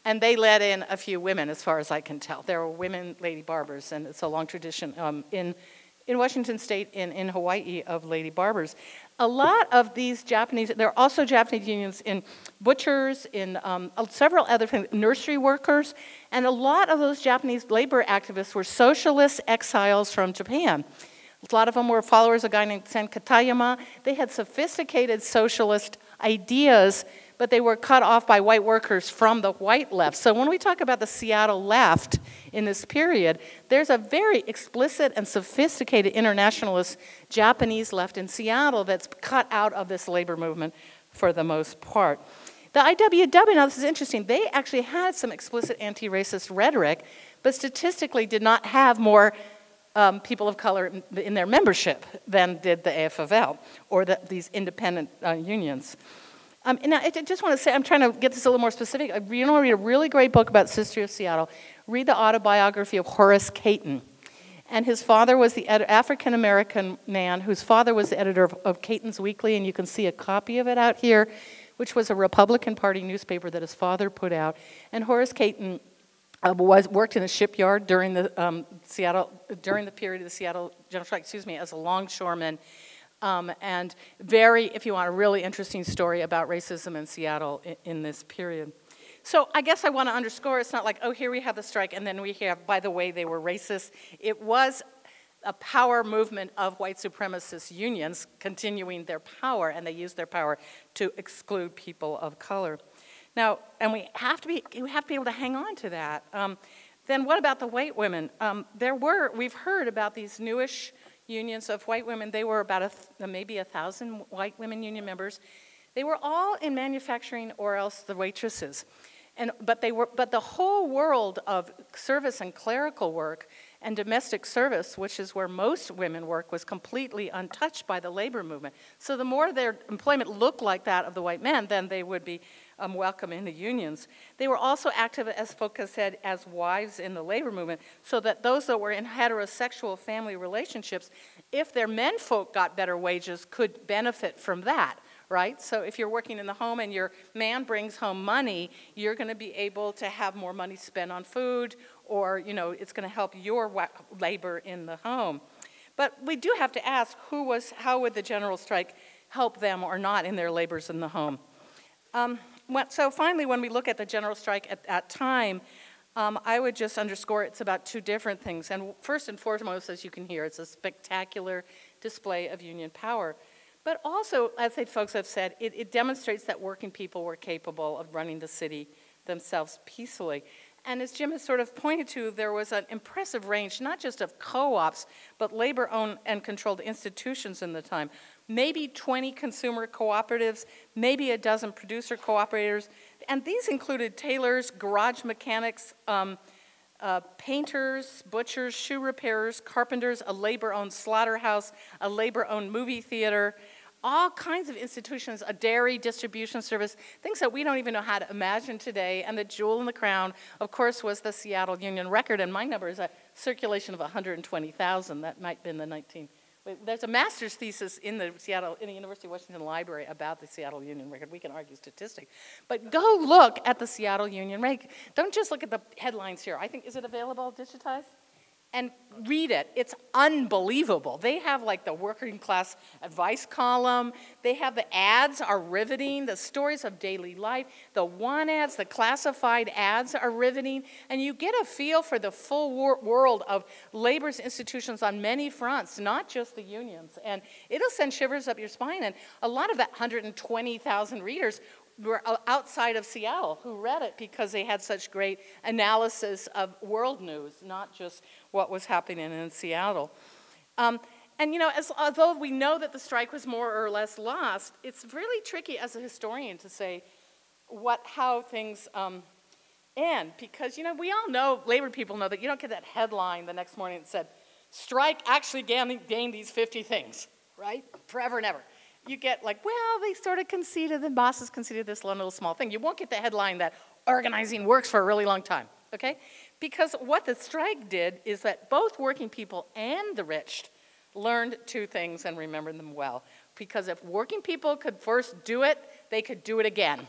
and they let in a few women, as far as I can tell. There were women lady barbers, and it's a long tradition in Washington State and in Hawaii of lady barbers. A lot of these Japanese, there are also Japanese unions in butchers, in several other things, nursery workers, and a lot of those Japanese labor activists were socialist exiles from Japan. A lot of them were followers of a guy named Sen Katayama. They had sophisticated socialist ideas, but they were cut off by white workers from the white left. So when we talk about the Seattle left in this period, there's a very explicit and sophisticated internationalist Japanese left in Seattle that's cut out of this labor movement for the most part. The IWW, now this is interesting, they actually had some explicit anti-racist rhetoric, but statistically did not have more people of color in their membership than did the AFL or these independent unions. And I just want to say, I'm trying to get this a little more specific. You want to read a really great book about history of Seattle. Read the autobiography of Horace Cayton. And his father was the African-American man whose father was the editor of Cayton's Weekly, and you can see a copy of it out here, which was a Republican Party newspaper that his father put out. And Horace Cayton worked in a shipyard during the during the period of the Seattle General Strike, excuse me, as a longshoreman. And very, if you want, a really interesting story about racism in Seattle in this period. So I guess I want to underscore, it's not like, oh, here we have the strike, and then we have, by the way, they were racist. It was a power movement of white supremacist unions continuing their power, and they used their power to exclude people of color. Now, and we have to be able to hang on to that. Then what about the white women? We've heard about these newish unions of white women. They were about maybe 1,000 white women union members. They were all in manufacturing or else the waitresses. But the whole world of service and clerical work and domestic service, which is where most women work, was completely untouched by the labor movement. So the more their employment looked like that of the white men, then they would be welcome in the unions. They were also active, as Foka said, as wives in the labor movement, so that those that were in heterosexual family relationships, if their menfolk got better wages, could benefit from that. Right? So if you're working in the home and your man brings home money, you're going to be able to have more money spent on food, or, you know, it's going to help your labor in the home. But we do have to ask, how would the general strike help them or not in their labors in the home? So finally, when we look at the general strike at that time, I would just underscore it's about two different things. And first and foremost, as you can hear, it's a spectacular display of union power. But also, as the folks have said, it demonstrates that working people were capable of running the city themselves peacefully. And as Jim has sort of pointed to, there was an impressive range, not just of co-ops, but labor-owned and controlled institutions in the time. Maybe 20 consumer cooperatives, maybe a dozen producer cooperators. And these included tailors, garage mechanics, painters, butchers, shoe repairers, carpenters, a labor-owned slaughterhouse, a labor-owned movie theater, all kinds of institutions, a dairy distribution service, things that we don't even know how to imagine today. And the jewel in the crown, of course, was the Seattle Union Record. And my number is a circulation of 120,000. That might have been the there's a master's thesis in the University of Washington Library about the Seattle Union Record. We can argue statistics. But go look at the Seattle Union Record. Don't just look at the headlines here. I think, is it available digitized? And read it. It's unbelievable. They have like the working class advice column. They have the ads are riveting. The stories of daily life. The want ads, the classified ads are riveting. And you get a feel for the full world of labor's institutions on many fronts, not just the unions. And it'll send shivers up your spine. And a lot of that 120,000 readers were outside of Seattle who read it because they had such great analysis of world news, not just what was happening in Seattle. And you know, although we know that the strike was more or less lost, it's really tricky as a historian to say how things end, because you know, we all know, labor people know, that you don't get that headline the next morning that said, strike actually gained these 50 things, right? Forever and ever. You get like, well, they sort of conceded, the bosses conceded this little small thing. You won't get the headline that organizing works for a really long time, okay? Because what the strike did is that both working people and the rich learned two things and remembered them well. Because if working people could first do it, they could do it again,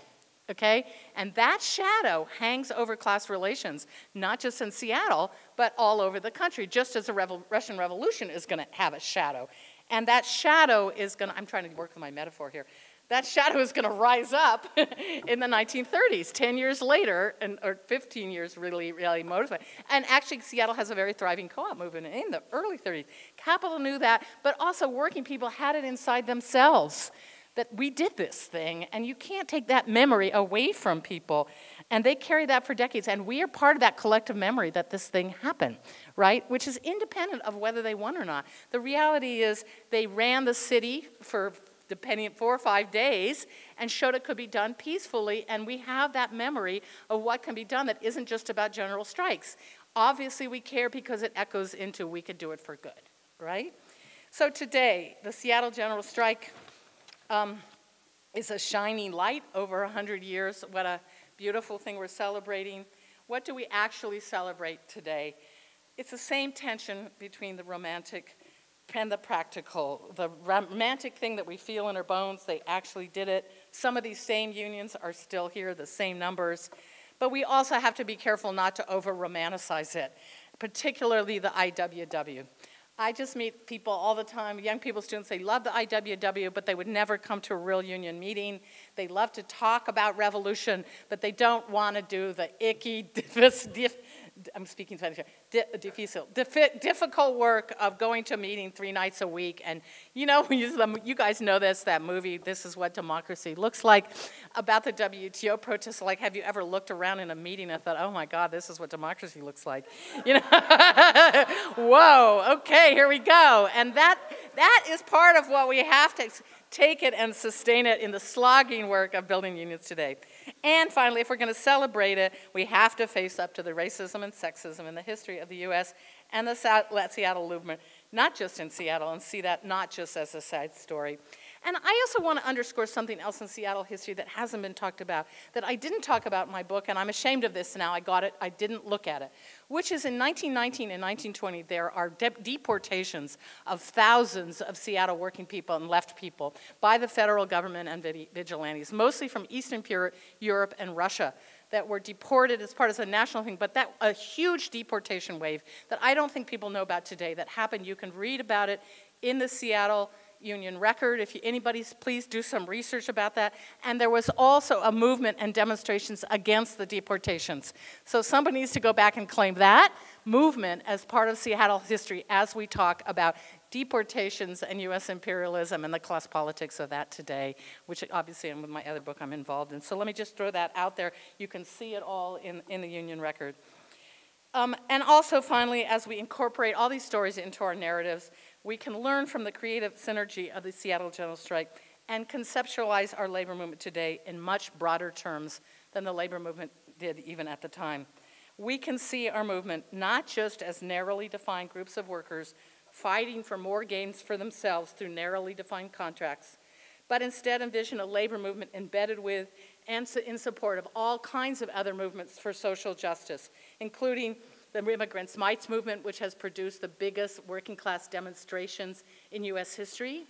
okay? And that shadow hangs over class relations, not just in Seattle, but all over the country, just as the Russian Revolution is gonna have a shadow. And that shadow is going to, I'm trying to work with my metaphor here, that shadow is going to rise up in the 1930s, 10 years later, or 15 years really motivated. And actually, Seattle has a very thriving co-op movement in the early 30s. Capital knew that, but also working people had it inside themselves that we did this thing, and you can't take that memory away from people. And they carry that for decades, and we are part of that collective memory that this thing happened, right? Which is independent of whether they won or not. The reality is they ran the city for, depending on 4 or 5 days, and showed it could be done peacefully, and we have that memory of what can be done that isn't just about general strikes. Obviously, we care because it echoes into we could do it for good, right? So today, the Seattle General Strike is a shining light over 100 years. What a beautiful thing we're celebrating. What do we actually celebrate today? It's the same tension between the romantic and the practical. The romantic thing that we feel in our bones, they actually did it. Some of these same unions are still here, the same numbers. But we also have to be careful not to over-romanticize it, particularly the IWW. I just meet people all the time, young people, students, they love the IWW, but they would never come to a real union meeting. They love to talk about revolution, but they don't want to do the icky I'm speaking Spanish here, difficult work of going to a meeting 3 nights a week. And you know, you guys know this, that movie, This Is What Democracy Looks Like, about the WTO protests. Like, have you ever looked around in a meeting and thought, oh my God, this is what democracy looks like? You know, whoa, okay, here we go. And that is part of what we have to take it and sustain it in the slogging work of building unions today. And finally, if we're going to celebrate it, we have to face up to the racism and sexism in the history of the U.S. and the Seattle movement, not just in Seattle, and see that not just as a side story. And I also want to underscore something else in Seattle history that hasn't been talked about, that I didn't talk about in my book, and I'm ashamed of this now, I got it, I didn't look at it, which is in 1919 and 1920, there are deportations of thousands of Seattle working people and left people by the federal government and vigilantes, mostly from Eastern Europe and Russia, that were deported as part of the national thing, but that a huge deportation wave that I don't think people know about today that happened. You can read about it in the Seattle Union Record. If anybody's, please do some research about that. And there was also a movement and demonstrations against the deportations. So somebody needs to go back and claim that movement as part of Seattle history as we talk about deportations and U.S. imperialism and the class politics of that today, which obviously and with my other book I'm involved in. So let me just throw that out there. You can see it all in the Union Record. And also finally, as we incorporate all these stories into our narratives, we can learn from the creative synergy of the Seattle General Strike and conceptualize our labor movement today in much broader terms than the labor movement did even at the time. We can see our movement not just as narrowly defined groups of workers fighting for more gains for themselves through narrowly defined contracts, but instead envision a labor movement embedded with and in support of all kinds of other movements for social justice, including the immigrants' rights movement, which has produced the biggest working class demonstrations in U.S. history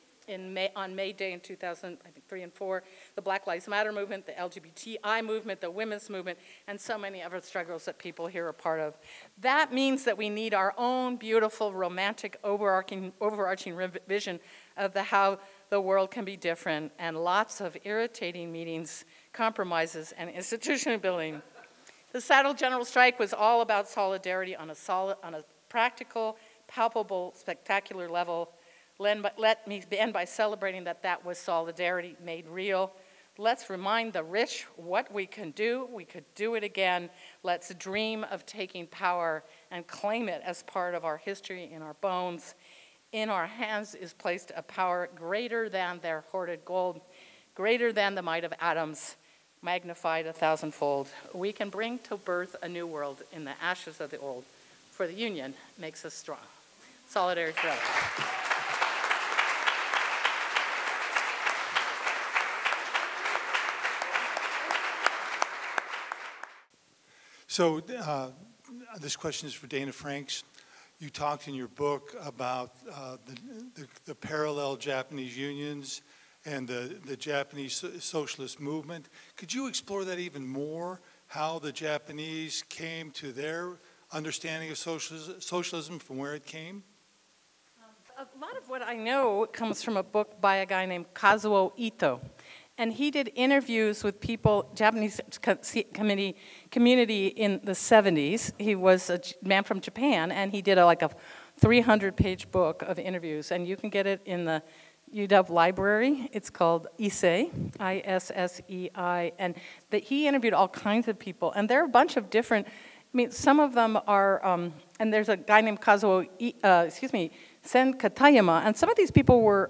on May Day in 2003 and 4, the Black Lives Matter movement, the LGBTI movement, the women's movement, and so many other struggles that people here are part of. That means that we need our own beautiful, romantic, overarching vision of how the world can be different, and lots of irritating meetings, compromises, and institution building. The Seattle General Strike was all about solidarity on a practical, palpable, spectacular level. Let me end by celebrating that was solidarity made real. Let's remind the rich what we can do. We could do it again. Let's dream of taking power and claim it as part of our history, in our bones. In our hands is placed a power greater than their hoarded gold, greater than the might of atoms, magnified 1,000-fold. We can bring to birth a new world in the ashes of the old, for the union makes us strong. Solidarity forever. So this question is for Dana Franks. You talked in your book about the parallel Japanese unions and the Japanese socialist movement. Could you explore that even more, how the Japanese came to their understanding of socialism from where it came? A lot of what I know comes from a book by a guy named Kazuo Ito. And he did interviews with people, Japanese community in the 70s. He was a man from Japan, and he did like a 300-page book of interviews. And you can get it in the UW library. It's called Issei, I-S-S-E-I, and he interviewed all kinds of people, and there are a bunch of different, I mean, some of them are, and there's a guy named Kazuo, Sen Katayama, and some of these people were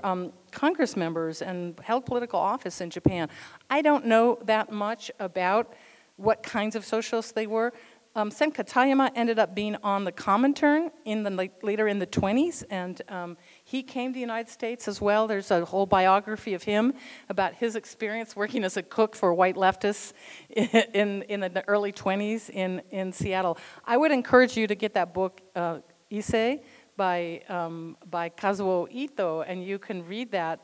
Congress members and held political office in Japan. I don't know that much about what kinds of socialists they were. Sen Katayama ended up being on the Comintern in later in the 20s, and he came to the United States as well. There's a whole biography of him about his experience working as a cook for white leftists in the early 20s in Seattle. I would encourage you to get that book, Issei, by Kazuo Ito, and you can read that.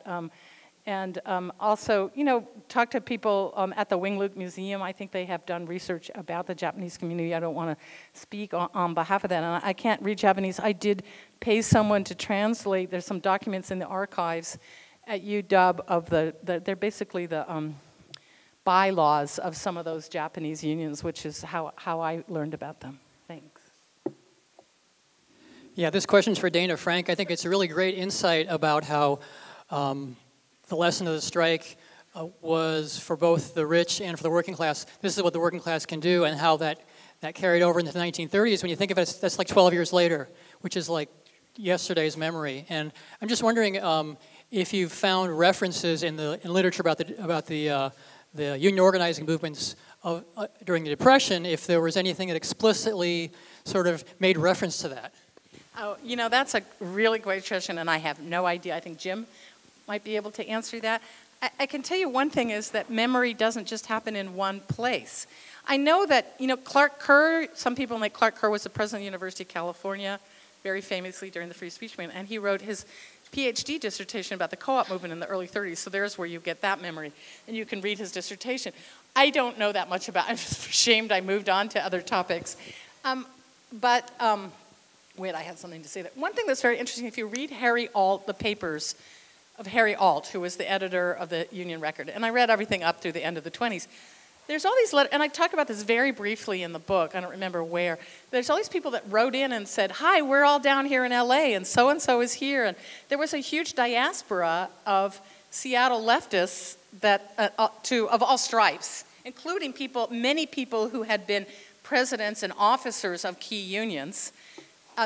Also, you know, talk to people at the Wing-Luke Museum. I think they have done research about the Japanese community. I don't want to speak on behalf of that. And I can't read Japanese. I did pay someone to translate. There's some documents in the archives at UW of they're basically the bylaws of some of those Japanese unions, which is how I learned about them. Thanks. Yeah, this question's for Dana Frank. I think it's a really great insight about how the lesson of the strike was for both the rich and for the working class. This is what the working class can do, and how that carried over into the 1930s. When you think of it, that's like 12 years later, which is like yesterday's memory. And I'm just wondering if you've found references in literature about the union organizing movements of, during the Depression, if there was anything that explicitly sort of made reference to that. Oh, you know, that's a really great question, and I have no idea. I think Jim might be able to answer that. I can tell you one thing is that memory doesn't just happen in one place. I know that, you know, Clark Kerr, some people like Clark Kerr was the president of the University of California, very famously during the free speech movement, and he wrote his PhD dissertation about the co-op movement in the early 30s, so there's where you get that memory, and you can read his dissertation. I don't know that much about it. I'm just ashamed I moved on to other topics. Wait, I had something to say. One thing that's very interesting, if you read Harry Ault, the papers of Harry Ault, who was the editor of the Union Record, and I read everything up through the end of the 20s. There's all these letters, and I talk about this very briefly in the book, I don't remember where. There's all these people that wrote in and said, hi, we're all down here in LA, and so is here. And there was a huge diaspora of Seattle leftists that, of all stripes, including people, many people who had been presidents and officers of key unions,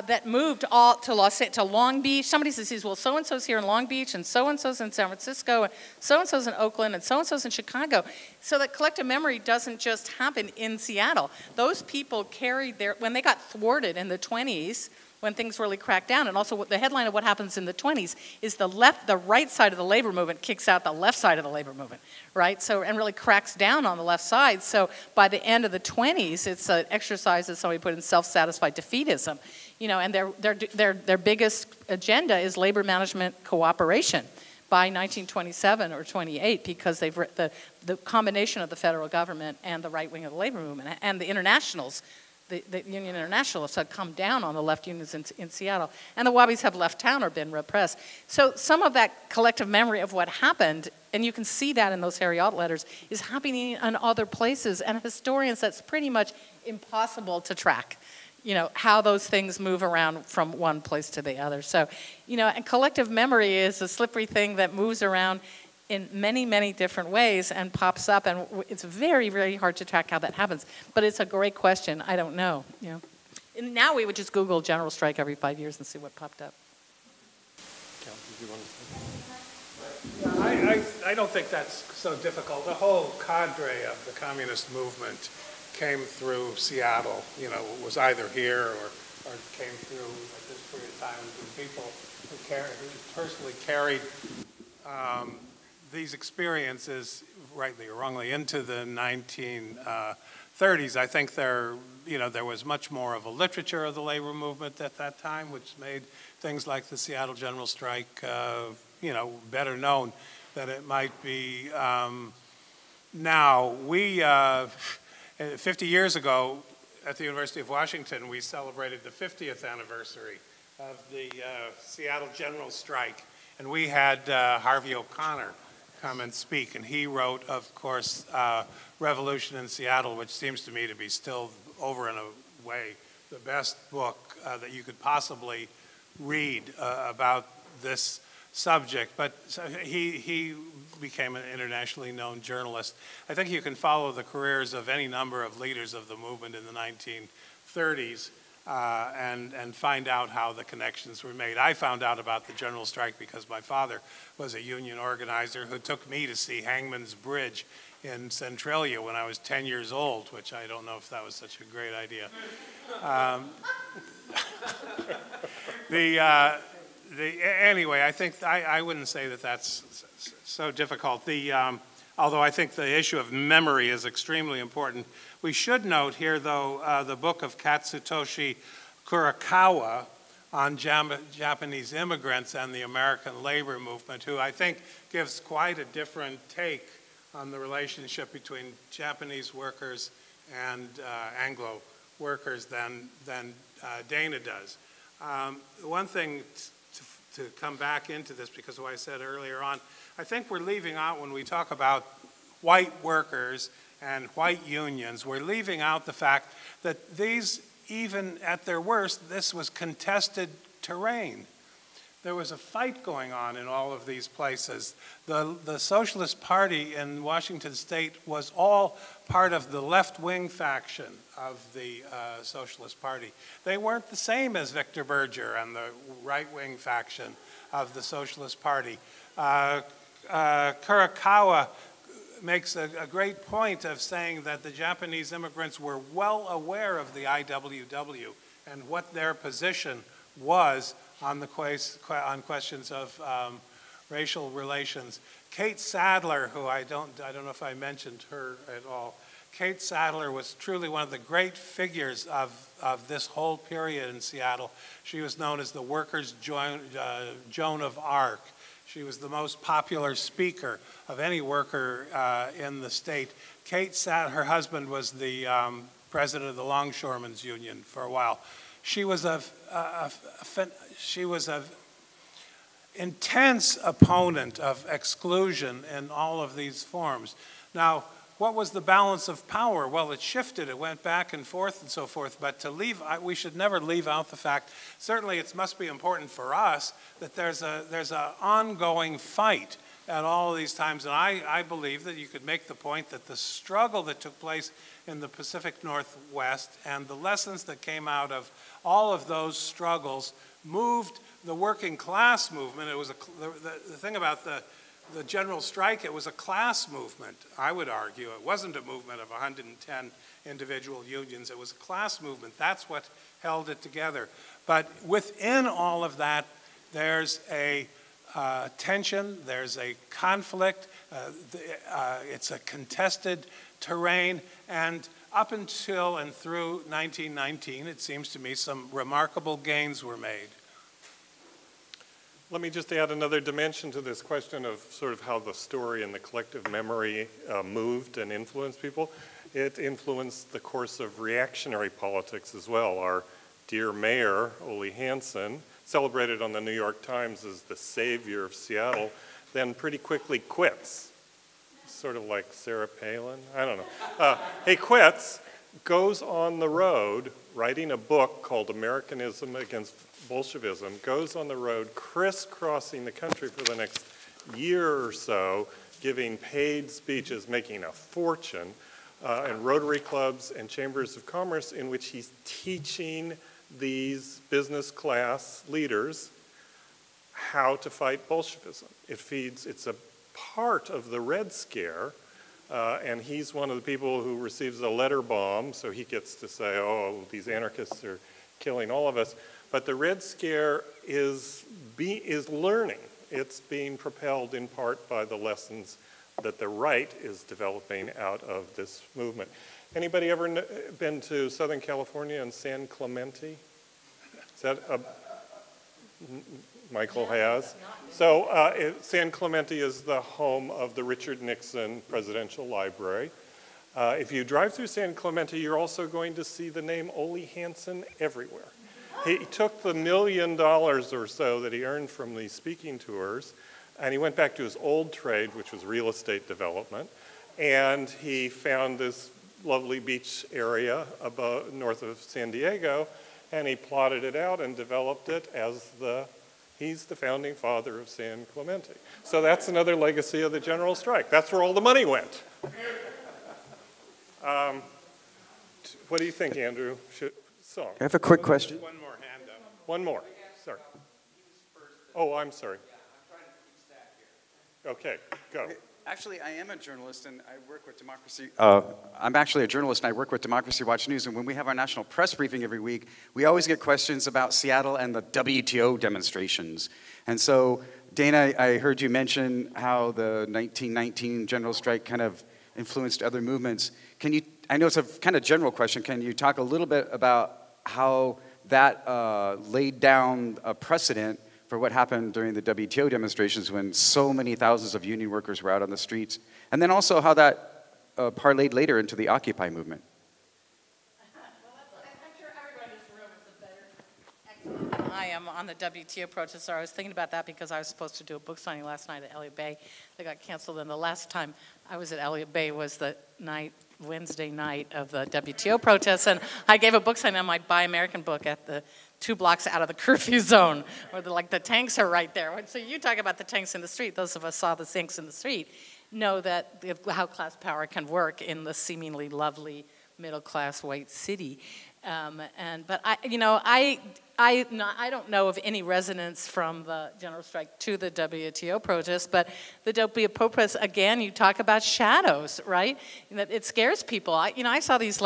that moved all to Long Beach. Somebody says, well, so-and-so's here in Long Beach, and so-and-so's in San Francisco, and so-and-so's in Oakland, and so-and-so's in Chicago. So that collective memory doesn't just happen in Seattle. Those people carried their, when they got thwarted in the 20s, when things really cracked down, and also the headline of what happens in the 20s is the right side of the labor movement kicks out the left side of the labor movement, right? So, and really cracks down on the left side. So by the end of the 20s, it's an exercise that somebody put in self-satisfied defeatism. You know, and their biggest agenda is labor management cooperation by 1927 or 28, because they've the combination of the federal government and the right wing of the labor movement and the internationals, the union internationalists have come down on the left unions in Seattle, and the Wobbies have left town or been repressed. So some of that collective memory of what happened, and you can see that in those Harry Ault letters, is happening in other places, and historians, that's pretty much impossible to track. You know, how those things move around from one place to the other. So, you know, and collective memory is a slippery thing that moves around in many, many different ways and pops up, and it's very, very hard to track how that happens. But it's a great question. I don't know, you know. And now we would just Google General Strike every 5 years and see what popped up. I don't think that's so difficult. The whole cadre of the communist movement came through Seattle, you know, was either here or came through at this period of time, through people who personally carried these experiences, rightly or wrongly, into the 1930s. I think there, you know, there was much more of a literature of the labor movement at that time, which made things like the Seattle General Strike, you know, better known than it might be now. We... 50 years ago, at the University of Washington, we celebrated the 50th anniversary of the Seattle General Strike, and we had Harvey O'Connor come and speak, and he wrote, of course, Revolution in Seattle, which seems to me to be still, over in a way, the best book that you could possibly read about this subject. But so he became an internationally known journalist. I think you can follow the careers of any number of leaders of the movement in the 1930s and find out how the connections were made. I found out about the General Strike because my father was a union organizer who took me to see Hangman's Bridge in Centralia when I was 10 years old, which I don't know if that was such a great idea. Anyway, I think I wouldn't say that that's so difficult. Although I think the issue of memory is extremely important. We should note here, though, the book of Katsutoshi Kurakawa on Japanese immigrants and the American labor movement, who I think gives quite a different take on the relationship between Japanese workers and Anglo workers than Dana does. One thing to come back into this, because of what I said earlier on, I think we're leaving out, when we talk about white workers and white unions, we're leaving out the fact that these even at their worst, this was contested terrain. There was a fight going on in all of these places. The Socialist Party in Washington State was all part of the left-wing faction of the Socialist Party. They weren't the same as Victor Berger and the right-wing faction of the Socialist Party. Kurikawa makes a great point of saying that the Japanese immigrants were well aware of the IWW and what their position was on the questions of racial relations. Kate Sadler, who I don't know if I mentioned her at all. Kate Sadler was truly one of the great figures of this whole period in Seattle. She was known as the workers' Joan of Arc. She was the most popular speaker of any worker in the state. Kate Sadler, her husband was the president of the Longshoremen's Union for a while. She was an intense opponent of exclusion in all of these forms. Now, what was the balance of power? Well, it shifted. It went back and forth and so forth. But we should never leave out the fact, certainly it must be important for us, that there's an ongoing fight at all of these times. And I believe that you could make the point that the struggle that took place in the Pacific Northwest and the lessons that came out of all of those struggles moved the working class movement. It was the thing about the general strike, it was a class movement, I would argue. It wasn't a movement of 110 individual unions. It was a class movement. That's what held it together. But within all of that, there's a tension, there's a conflict, it's a contested terrain, and up until and through 1919, it seems to me some remarkable gains were made. Let me just add another dimension to this question of sort of how the story and the collective memory moved and influenced people. It influenced the course of reactionary politics as well. Our dear mayor, Ole Hanson, celebrated on the New York Times as the savior of Seattle, then pretty quickly quits. Sort of like Sarah Palin, I don't know. He quits, goes on the road, writing a book called Americanism Against Bolshevism, goes on the road crisscrossing the country for the next year or so, giving paid speeches, making a fortune, in Rotary clubs and chambers of commerce in which he's teaching these business class leaders how to fight Bolshevism. It's a part of the Red Scare, and he's one of the people who receives a letter bomb, so he gets to say, oh, these anarchists are killing all of us. But the Red Scare is learning. It's being propelled in part by the lessons that the right is developing out of this movement. Anybody ever been to Southern California and San Clemente? Is that Michael has? So San Clemente is the home of the Richard Nixon Presidential Library. If you drive through San Clemente, you're also going to see the name Ole Hanson everywhere. He took the $1 million or so that he earned from these speaking tours, and he went back to his old trade, which was real estate development, and he found this lovely beach area above, north of San Diego, and he plotted it out and developed it as he's the founding father of San Clemente. So that's another legacy of the general strike. That's where all the money went. What do you think, Andrew? I have a quick question. One more hand up. One more, sorry. Oh, I'm sorry. Okay, go. Actually, I am a journalist and I work with Democracy. I'm actually a journalist and I work with Democracy Watch News, and when we have our national press briefing every week, we always get questions about Seattle and the WTO demonstrations. And so, Dana, I heard you mention how the 1919 general strike kind of influenced other movements. Can you, I know it's a kind of general question, can you talk a little bit about how that laid down a precedent for what happened during the WTO demonstrations when so many thousands of union workers were out on the streets, and then also how that parlayed later into the Occupy movement? Well, I'm sure everybody in this room is a better expert than I am on the WTO protest. I was thinking about that because I was supposed to do a book signing last night at Elliott Bay. They got canceled, and the last time I was at Elliott Bay was the night Wednesday night of the WTO protests, and I gave a book signing on my Buy American book at the 2 blocks out of the curfew zone, where the tanks are right there. So you talk about the tanks in the street. Those of us saw the tanks in the street know that how class power can work in the seemingly lovely middle-class white city. But I don't know of any resonance from the general strike to the WTO protests, but the WTO protests, again, you talk about shadows, right? It scares people. I saw these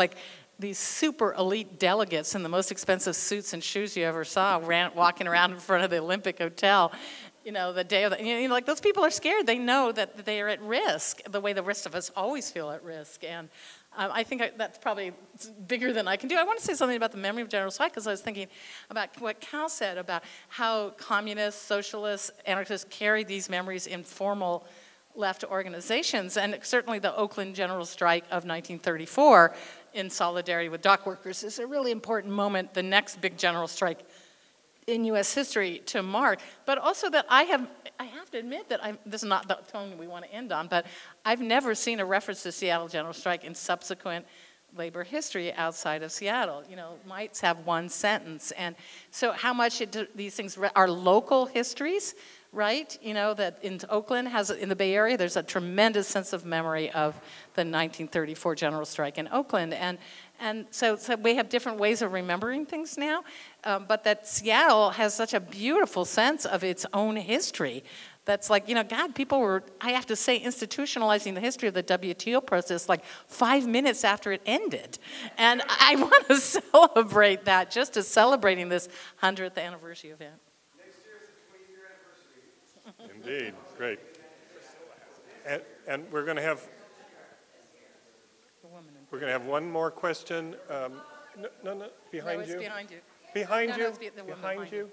super elite delegates in the most expensive suits and shoes you ever saw walking around in front of the Olympic Hotel, the day of the, those people are scared. They know that they are at risk, the way the rest of us always feel at risk. And I think that's probably bigger than I can do. I want to say something about the memory of General Strike, because I was thinking about what Cal said about how communists, socialists, anarchists carry these memories in formal left organizations. And certainly the Oakland General Strike of 1934 in solidarity with dock workers is a really important moment, the next big general strike in U.S. history to mark. But also that I have to admit that this is not the tone we want to end on, but I've never seen a reference to Seattle General Strike in subsequent labor history outside of Seattle. Might have one sentence. And so how much these things are local histories, right? That in Oakland, in the Bay Area, there's a tremendous sense of memory of the 1934 General Strike in Oakland. And so we have different ways of remembering things now, but that Seattle has such a beautiful sense of its own history. That's God, people were, I have to say, institutionalizing the history of the WTO process 5 minutes after it ended. And I want to celebrate that, just as celebrating this 100th anniversary event. Next year is the 20-year anniversary. Indeed, great. And we're going to have... We're going to have one more question. No, behind you. Behind you. Behind you. Behind you.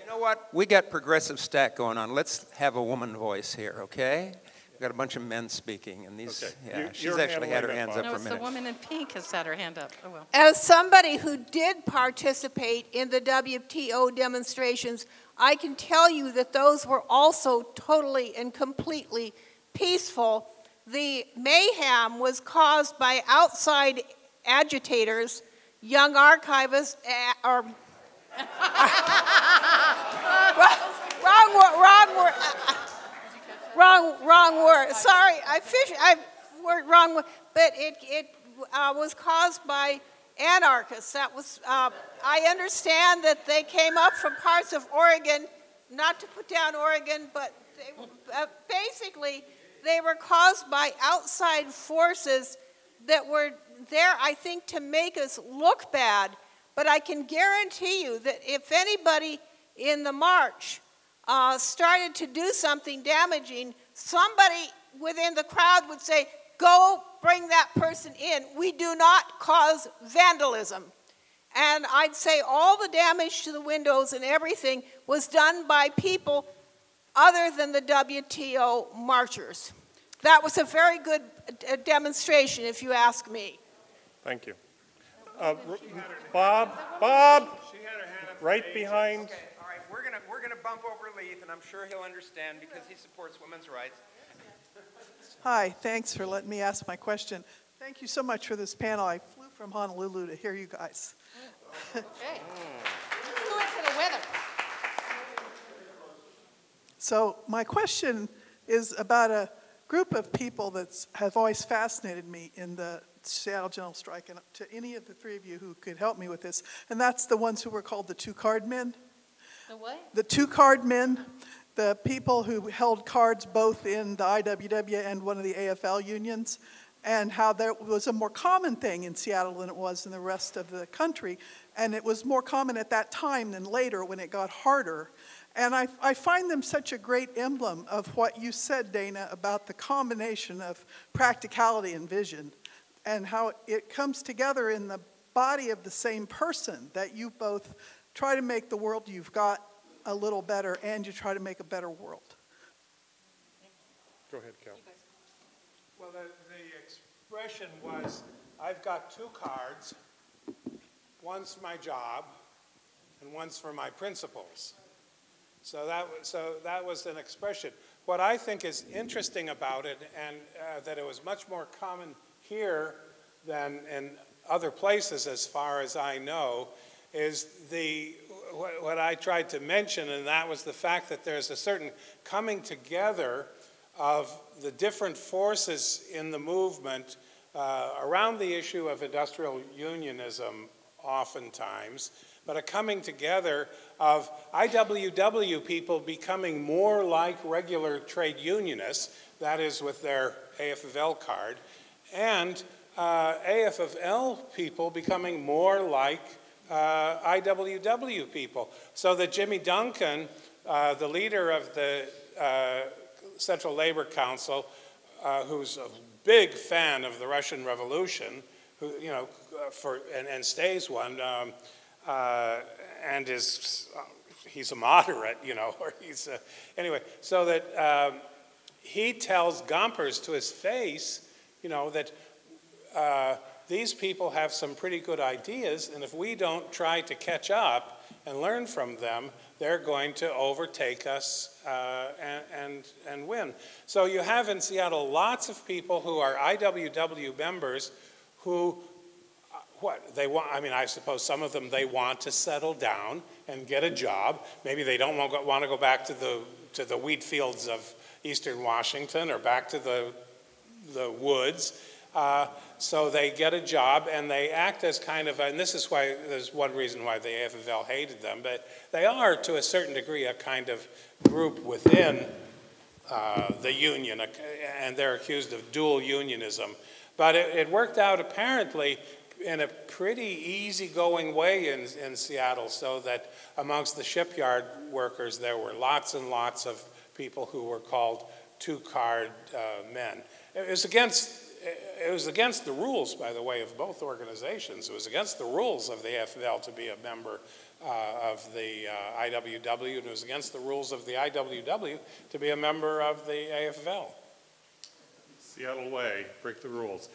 You know what? We got progressive stack going on. Let's have a woman voice here, okay? We've got a bunch of men speaking, and these. Okay. Yeah, she's actually had her hands up for a minute. No, the woman in pink has had her hand up. Oh well. As somebody who did participate in the WTO demonstrations, I can tell you that those were also totally and completely peaceful. The mayhem was caused by outside agitators, young archivists, wrong word. Sorry, wrong word. But it was caused by anarchists. That was. I understand that they came up from parts of Oregon, not to put down Oregon, but they, basically. They were caused by outside forces that were there, I think, to make us look bad. But I can guarantee you that if anybody in the march started to do something damaging, somebody within the crowd would say, go bring that person in. We do not cause vandalism. And I'd say all the damage to the windows and everything was done by people other than the WTO marchers. That was a very good demonstration, if you ask me. Thank you. Bob, she had her hand up right behind. Okay, all right, we're gonna bump over Leith, and I'm sure he'll understand because he supports women's rights. Hi, thanks for letting me ask my question. Thank you so much for this panel. I flew from Honolulu to hear you guys. Okay. Flew in for the weather. So my question is about a group of people that have always fascinated me in the Seattle General Strike, and to any of the three of you who could help me with this, and that's the ones who were called the two-card men. The what? The two-card men, the people who held cards both in the IWW and one of the AFL unions, and how that was a more common thing in Seattle than it was in the rest of the country, and it was more common at that time than later when it got harder. And I find them such a great emblem of what you said, Dana, about the combination of practicality and vision and how it comes together in the body of the same person, that you both try to make the world you've got a little better and you try to make a better world. Go ahead, Cal. Well, the expression was, I've got two cards. One's my job and one's for my principles. So that was an expression. What I think is interesting about it, and that it was much more common here than in other places, as far as I know, is what I tried to mention, and that was the fact that there's a certain coming together of the different forces in the movement around the issue of industrial unionism oftentimes, but a coming together of IWW people becoming more like regular trade unionists, that is with their AFL card, and AFL people becoming more like IWW people. So that Jimmy Duncan, the leader of the Central Labor Council, who's a big fan of the Russian Revolution, who, you know, and stays one, and is, he's a moderate, you know, or he's, anyway, so that he tells Gompers to his face, you know, that these people have some pretty good ideas, and if we don't try to catch up and learn from them, they're going to overtake us and win. So you have in Seattle lots of people who are IWW members who, I mean, I suppose some of them, they want to settle down and get a job. Maybe they don't want to go back to the wheat fields of eastern Washington or back to the woods. So they get a job and they act as kind of, and this is why, there's one reason why the AFL hated them, but they are to a certain degree a kind of group within the union, and they're accused of dual unionism. But it worked out apparently in a pretty easygoing way in Seattle, so that amongst the shipyard workers there were lots and lots of people who were called two-card men. It was against the rules, by the way, of both organizations. It was against the rules of the AFL to be a member of the IWW, and it was against the rules of the IWW to be a member of the AFL. Seattle way, break the rules.